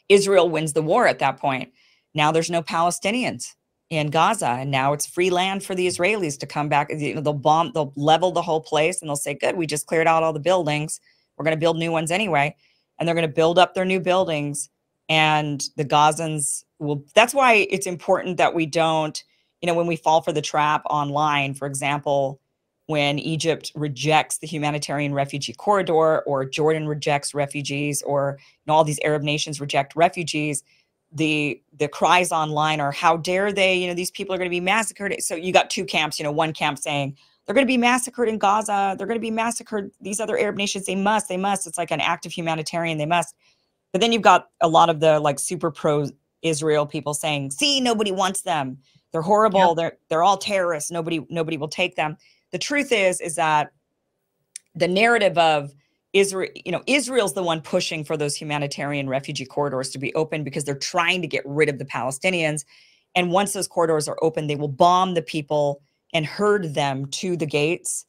Israel wins the war at that point. Now there's no Palestinians in Gaza, and now it's free land for the Israelis to come back. You know, they'll bomb, they'll level the whole place, and they'll say, good, we just cleared out all the buildings. We're going to build new ones anyway. And they're going to build up their new buildings, and the Gazans will. That's why it's important that we don't, you know, when we fall for the trap online, for example, when Egypt rejects the humanitarian refugee corridor, or Jordan rejects refugees, or you know, all these Arab nations reject refugees, the the cries online are, how dare they, you know, these people are going to be massacred. So you got two camps, you know, one camp saying, they're going to be massacred in Gaza, they're going to be massacred, these other Arab nations, they must, they must, it's like an act of humanitarian, they must. But then you've got a lot of the like super pro-Israel people saying, see, nobody wants them, they're horrible, yeah. they're they're all terrorists, nobody nobody will take them. The truth is, is that the narrative of Israel, you know, Israel's the one pushing for those humanitarian refugee corridors to be open because they're trying to get rid of the Palestinians. And once those corridors are open, they will bomb the people and herd them to the gates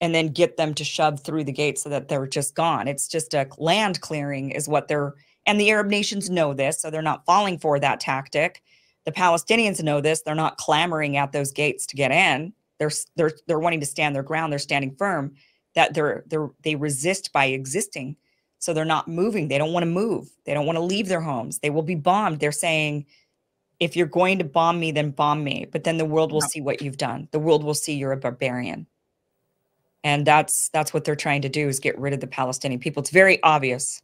and then get them to shove through the gates so that they're just gone. It's just a land clearing is what they're, and the Arab nations know this, so they're not falling for that tactic. The Palestinians know this, they're not clamoring at those gates to get in. They're, they're, they're wanting to stand their ground, they're standing firm. That they're, they're, they resist by existing. So they're not moving. They don't want to move. They don't want to leave their homes. They will be bombed. They're saying, if you're going to bomb me, then bomb me. But then the world will see what you've done. The world will see you're a barbarian. And that's that's what they're trying to do, is get rid of the Palestinian people. It's very obvious.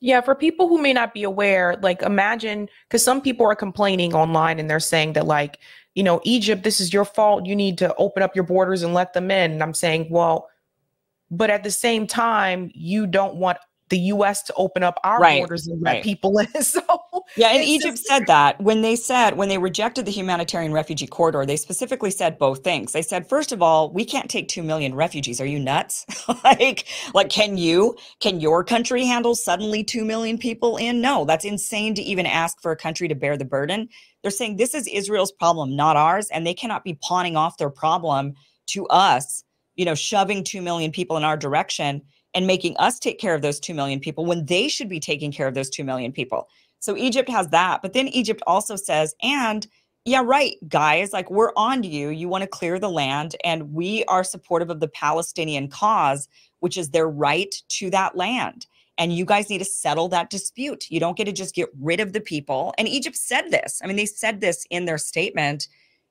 Yeah, for people who may not be aware, like imagine, because some people are complaining online and they're saying that like, you know, Egypt, this is your fault. You need to open up your borders and let them in. And I'm saying, well, but at the same time, you don't want the U S to open up our right, borders and right. let people in. So yeah, and Egypt just said that when they said, when they rejected the humanitarian refugee corridor, they specifically said both things. They said, first of all, we can't take two million refugees. Are you nuts? like, like, can you, can your country handle suddenly two million people in? No, that's insane to even ask for a country to bear the burden. They're saying this is Israel's problem, not ours, and they cannot be pawning off their problem to us, you know, shoving two million people in our direction and making us take care of those two million people when they should be taking care of those two million people. So Egypt has that, but then Egypt also says, and yeah, right, guys, like we're on to you, you want to clear the land, and we are supportive of the Palestinian cause, which is their right to that land. And you guys need to settle that dispute. You don't get to just get rid of the people. And Egypt said this. I mean, they said this in their statement,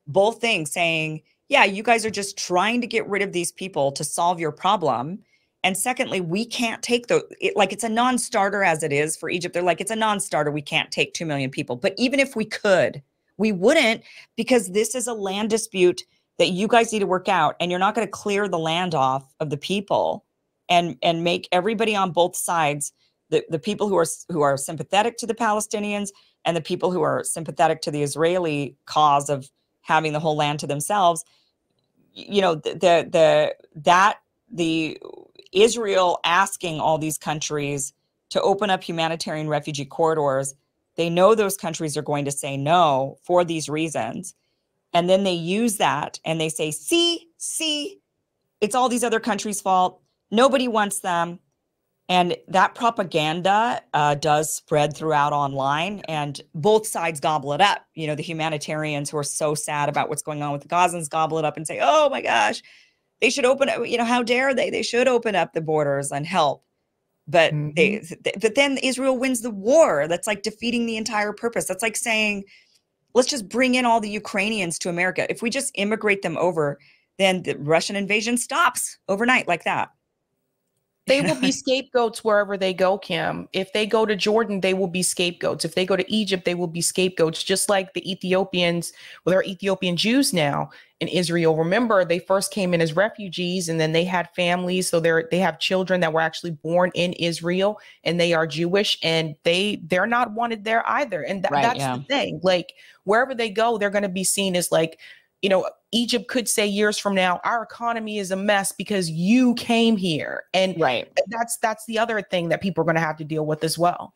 both things saying, yeah, you guys are just trying to get rid of these people to solve your problem. And secondly, we can't take the, it, like it's a non-starter as it is for Egypt. They're like, it's a non-starter. We can't take two million people. But even if we could, we wouldn't, because this is a land dispute that you guys need to work out. And you're not going to clear the land off of the people. And, and make everybody on both sides, the, the people who are, who are sympathetic to the Palestinians and the people who are sympathetic to the Israeli cause of having the whole land to themselves, you know, the, the, the that the Israel asking all these countries to open up humanitarian refugee corridors, they know those countries are going to say no for these reasons. And then they use that and they say, see, see, it's all these other countries' fault. Nobody wants them. And that propaganda uh, does spread throughout online, and both sides gobble it up. You know, the humanitarians who are so sad about what's going on with the Gazans gobble it up and say, oh my gosh, they should open up, you know, how dare they? They should open up the borders and help. But, mm-hmm. they, th but then Israel wins the war. That's like defeating the entire purpose. That's like saying, let's just bring in all the Ukrainians to America. If we just immigrate them over, then the Russian invasion stops overnight like that. They will be scapegoats wherever they go, Kim. If they go to Jordan, they will be scapegoats. If they go to Egypt, they will be scapegoats, just like the Ethiopians. Well, there are Ethiopian Jews now in Israel. Remember, they first came in as refugees, and then they had families. So they're, they have children that were actually born in Israel, and they are Jewish, and they, they're not wanted there either. And th right, that's yeah. the thing. Like, wherever they go, they're going to be seen as like, you know, Egypt could say years from now, our economy is a mess because you came here. And right. that's that's the other thing that people are going to have to deal with as well.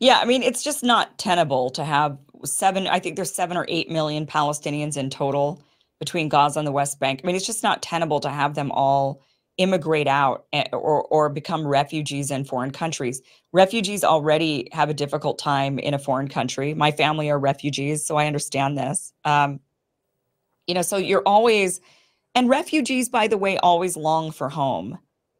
Yeah, I mean, it's just not tenable to have seven, I think there's seven or eight million Palestinians in total between Gaza and the West Bank. I mean, it's just not tenable to have them all immigrate out or, or become refugees in foreign countries. Refugees already have a difficult time in a foreign country. My family are refugees, so I understand this. Um, You know, so you're always, and refugees, by the way, always long for home.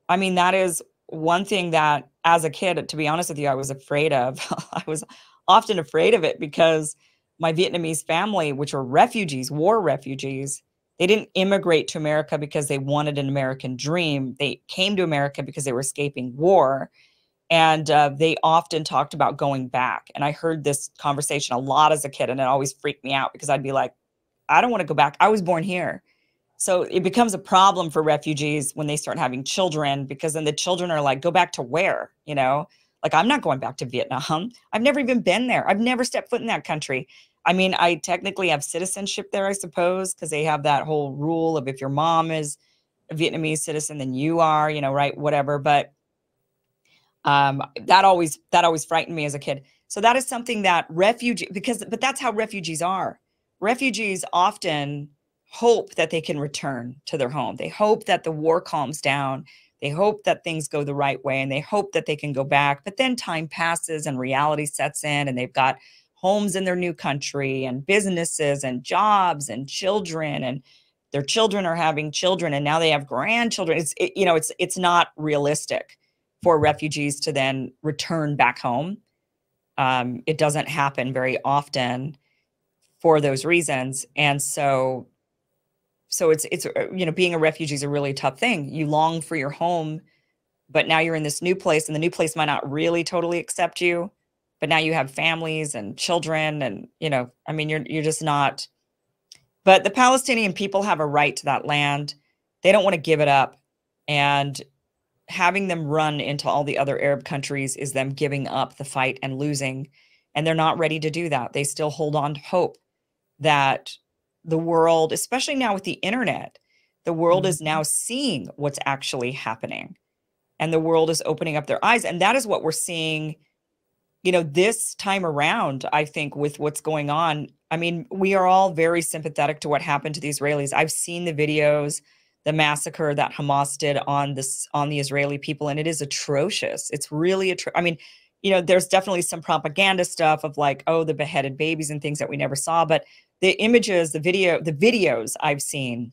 I mean, that is one thing that as a kid, to be honest with you, I was afraid of. I was often afraid of it because my Vietnamese family, which were refugees, war refugees, They didn't immigrate to America because they wanted an American dream. They came to America because they were escaping war. And uh, they often talked about going back. And I heard this conversation a lot as a kid, and it always freaked me out because I'd be like, I don't want to go back. I was born here. So it becomes a problem for refugees when they start having children, because then the children are like, go back to where, you know? Like, I'm not going back to Vietnam. I've never even been there. I've never stepped foot in that country. I mean, I technically have citizenship there, I suppose, because they have that whole rule of if your mom is a Vietnamese citizen, then you are, you know, right, whatever. But um, that always that always frightened me as a kid. So that is something that refugee, because, but that's how refugees are. Refugees often hope that they can return to their home. They hope that the war calms down. They hope that things go the right way, and they hope that they can go back. But then time passes and reality sets in, and they've got homes in their new country and businesses and jobs and children, and their children are having children, and now they have grandchildren. It's, it, you know, it's, it's not realistic for refugees to then return back home. Um, it doesn't happen very often for those reasons. And so, so it's, it's, you know, being a refugee is a really tough thing. You long for your home, but now you're in this new place, and the new place might not really totally accept you. But now you have families and children, and, you know, I mean, you're, you're just not. But the Palestinian people have a right to that land. They don't want to give it up. And having them run into all the other Arab countries is them giving up the fight and losing. And they're not ready to do that. They still hold on to hope that the world, especially now with the internet, the world mm-hmm. is now seeing what's actually happening. And the world is opening up their eyes. And that is what we're seeing. You know, this time around, I think, with what's going on, I mean, we are all very sympathetic to what happened to the Israelis. I've seen the videos, the massacre that Hamas did on this on the Israeli people, and it is atrocious. It's really atrocious. I mean, you know, there's definitely some propaganda stuff of like, oh, the beheaded babies and things that we never saw. But the images, the video, the videos I've seen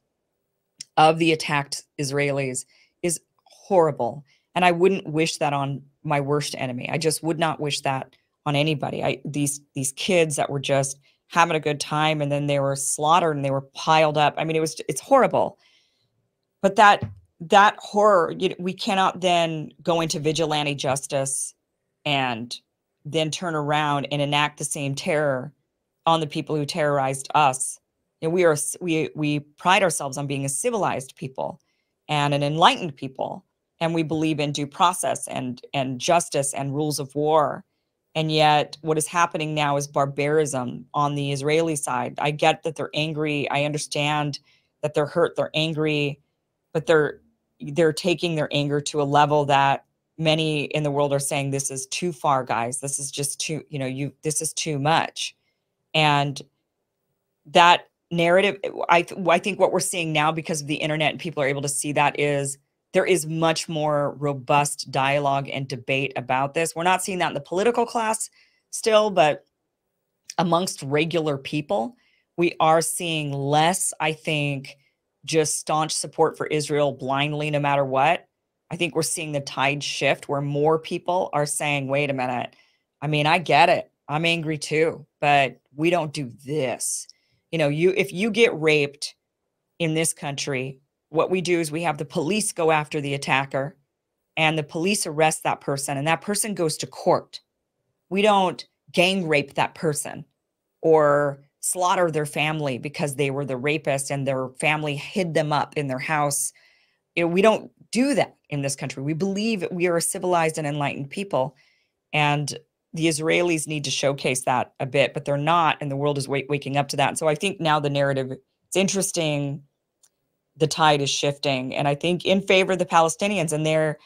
of the attacked Israelis is horrible. And I wouldn't wish that on my worst enemy. I just would not wish that on anybody. I, these these kids that were just having a good time, and then they were slaughtered and they were piled up. I mean, it was it's horrible. But that that horror, you know, we cannot then go into vigilante justice and then turn around and enact the same terror on the people who terrorized us. And we are we we pride ourselves on being a civilized people and an enlightened people. And we believe in due process and, and justice and rules of war. And yet what is happening now is barbarism on the Israeli side. I get that they're angry. I understand that they're hurt. They're angry, but they're, they're taking their anger to a level that many in the world are saying, this is too far, guys. This is just too, you know, you, this is too much. And that narrative, I, th I think what we're seeing now because of the internet and people are able to see that is, there is much more robust dialogue and debate about this. We're not seeing that in the political class still, but amongst regular people, we are seeing less, I think, just staunch support for Israel blindly no matter what. I think we're seeing the tide shift where more people are saying, wait a minute, I mean, I get it. I'm angry too, but we don't do this. You know, you if you get raped in this country, what we do is we have the police go after the attacker, and the police arrest that person, and that person goes to court. We don't gang rape that person or slaughter their family because they were the rapist and their family hid them up in their house. You know, we don't do that in this country. We believe we are a civilized and enlightened people, and the Israelis need to showcase that a bit, but they're not, and the world is waking up to that. And so I think now the narrative, it's interesting. The tide is shifting, and I think in favor of the Palestinians, and they're,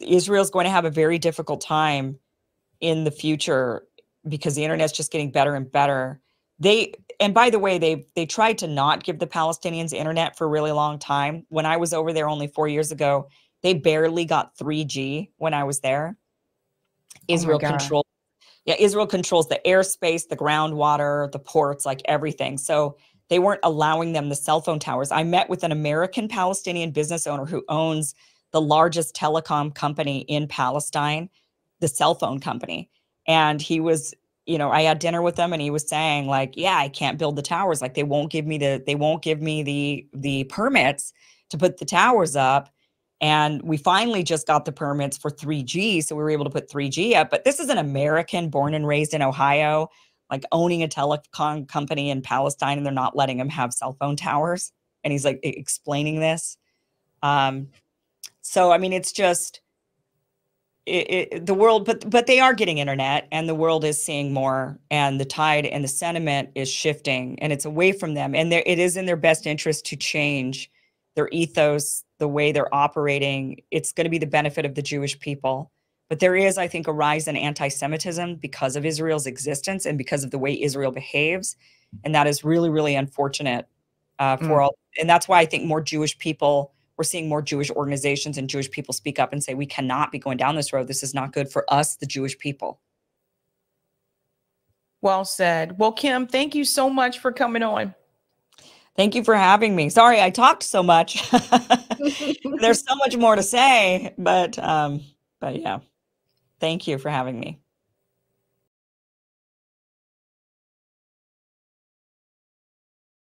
Israel's going to have a very difficult time in the future because the internet's just getting better and better. They, and by the way, they they tried to not give the Palestinians internet for a really long time. When I was over there only four years ago, they barely got three G when I was there. Israel oh controls, yeah, Israel controls the airspace, the groundwater, the ports, like everything. So they weren't allowing them the cell phone towers. I met with an American Palestinian business owner who owns the largest telecom company in Palestine, the cell phone company. And he was you know, I had dinner with him and he was saying like, yeah, I can't build the towers. Like they won't give me the, they won't give me the, the permits to put the towers up. And we finally just got the permits for three G. So we were able to put three G up, but this is an American born and raised in Ohio, like owning a telecom company in Palestine and they're not letting him have cell phone towers. And he's like explaining this. Um, so, I mean, it's just, It, it, the world, but but they are getting internet, and the world is seeing more, and the tide and the sentiment is shifting, and it's away from them. And there, it is in their best interest to change their ethos, the way they're operating. It's going to be the benefit of the Jewish people. But there is, I think, a rise in anti-Semitism because of Israel's existence and because of the way Israel behaves, and that is really, really unfortunate uh, for mm. all. And that's why I think more Jewish people. We're seeing more Jewish organizations and Jewish people speak up and say, we cannot be going down this road. This is not good for us, the Jewish people. Well said. Well, Kim, thank you so much for coming on. Thank you for having me. Sorry, I talked so much. There's so much more to say, but, um, but yeah, thank you for having me.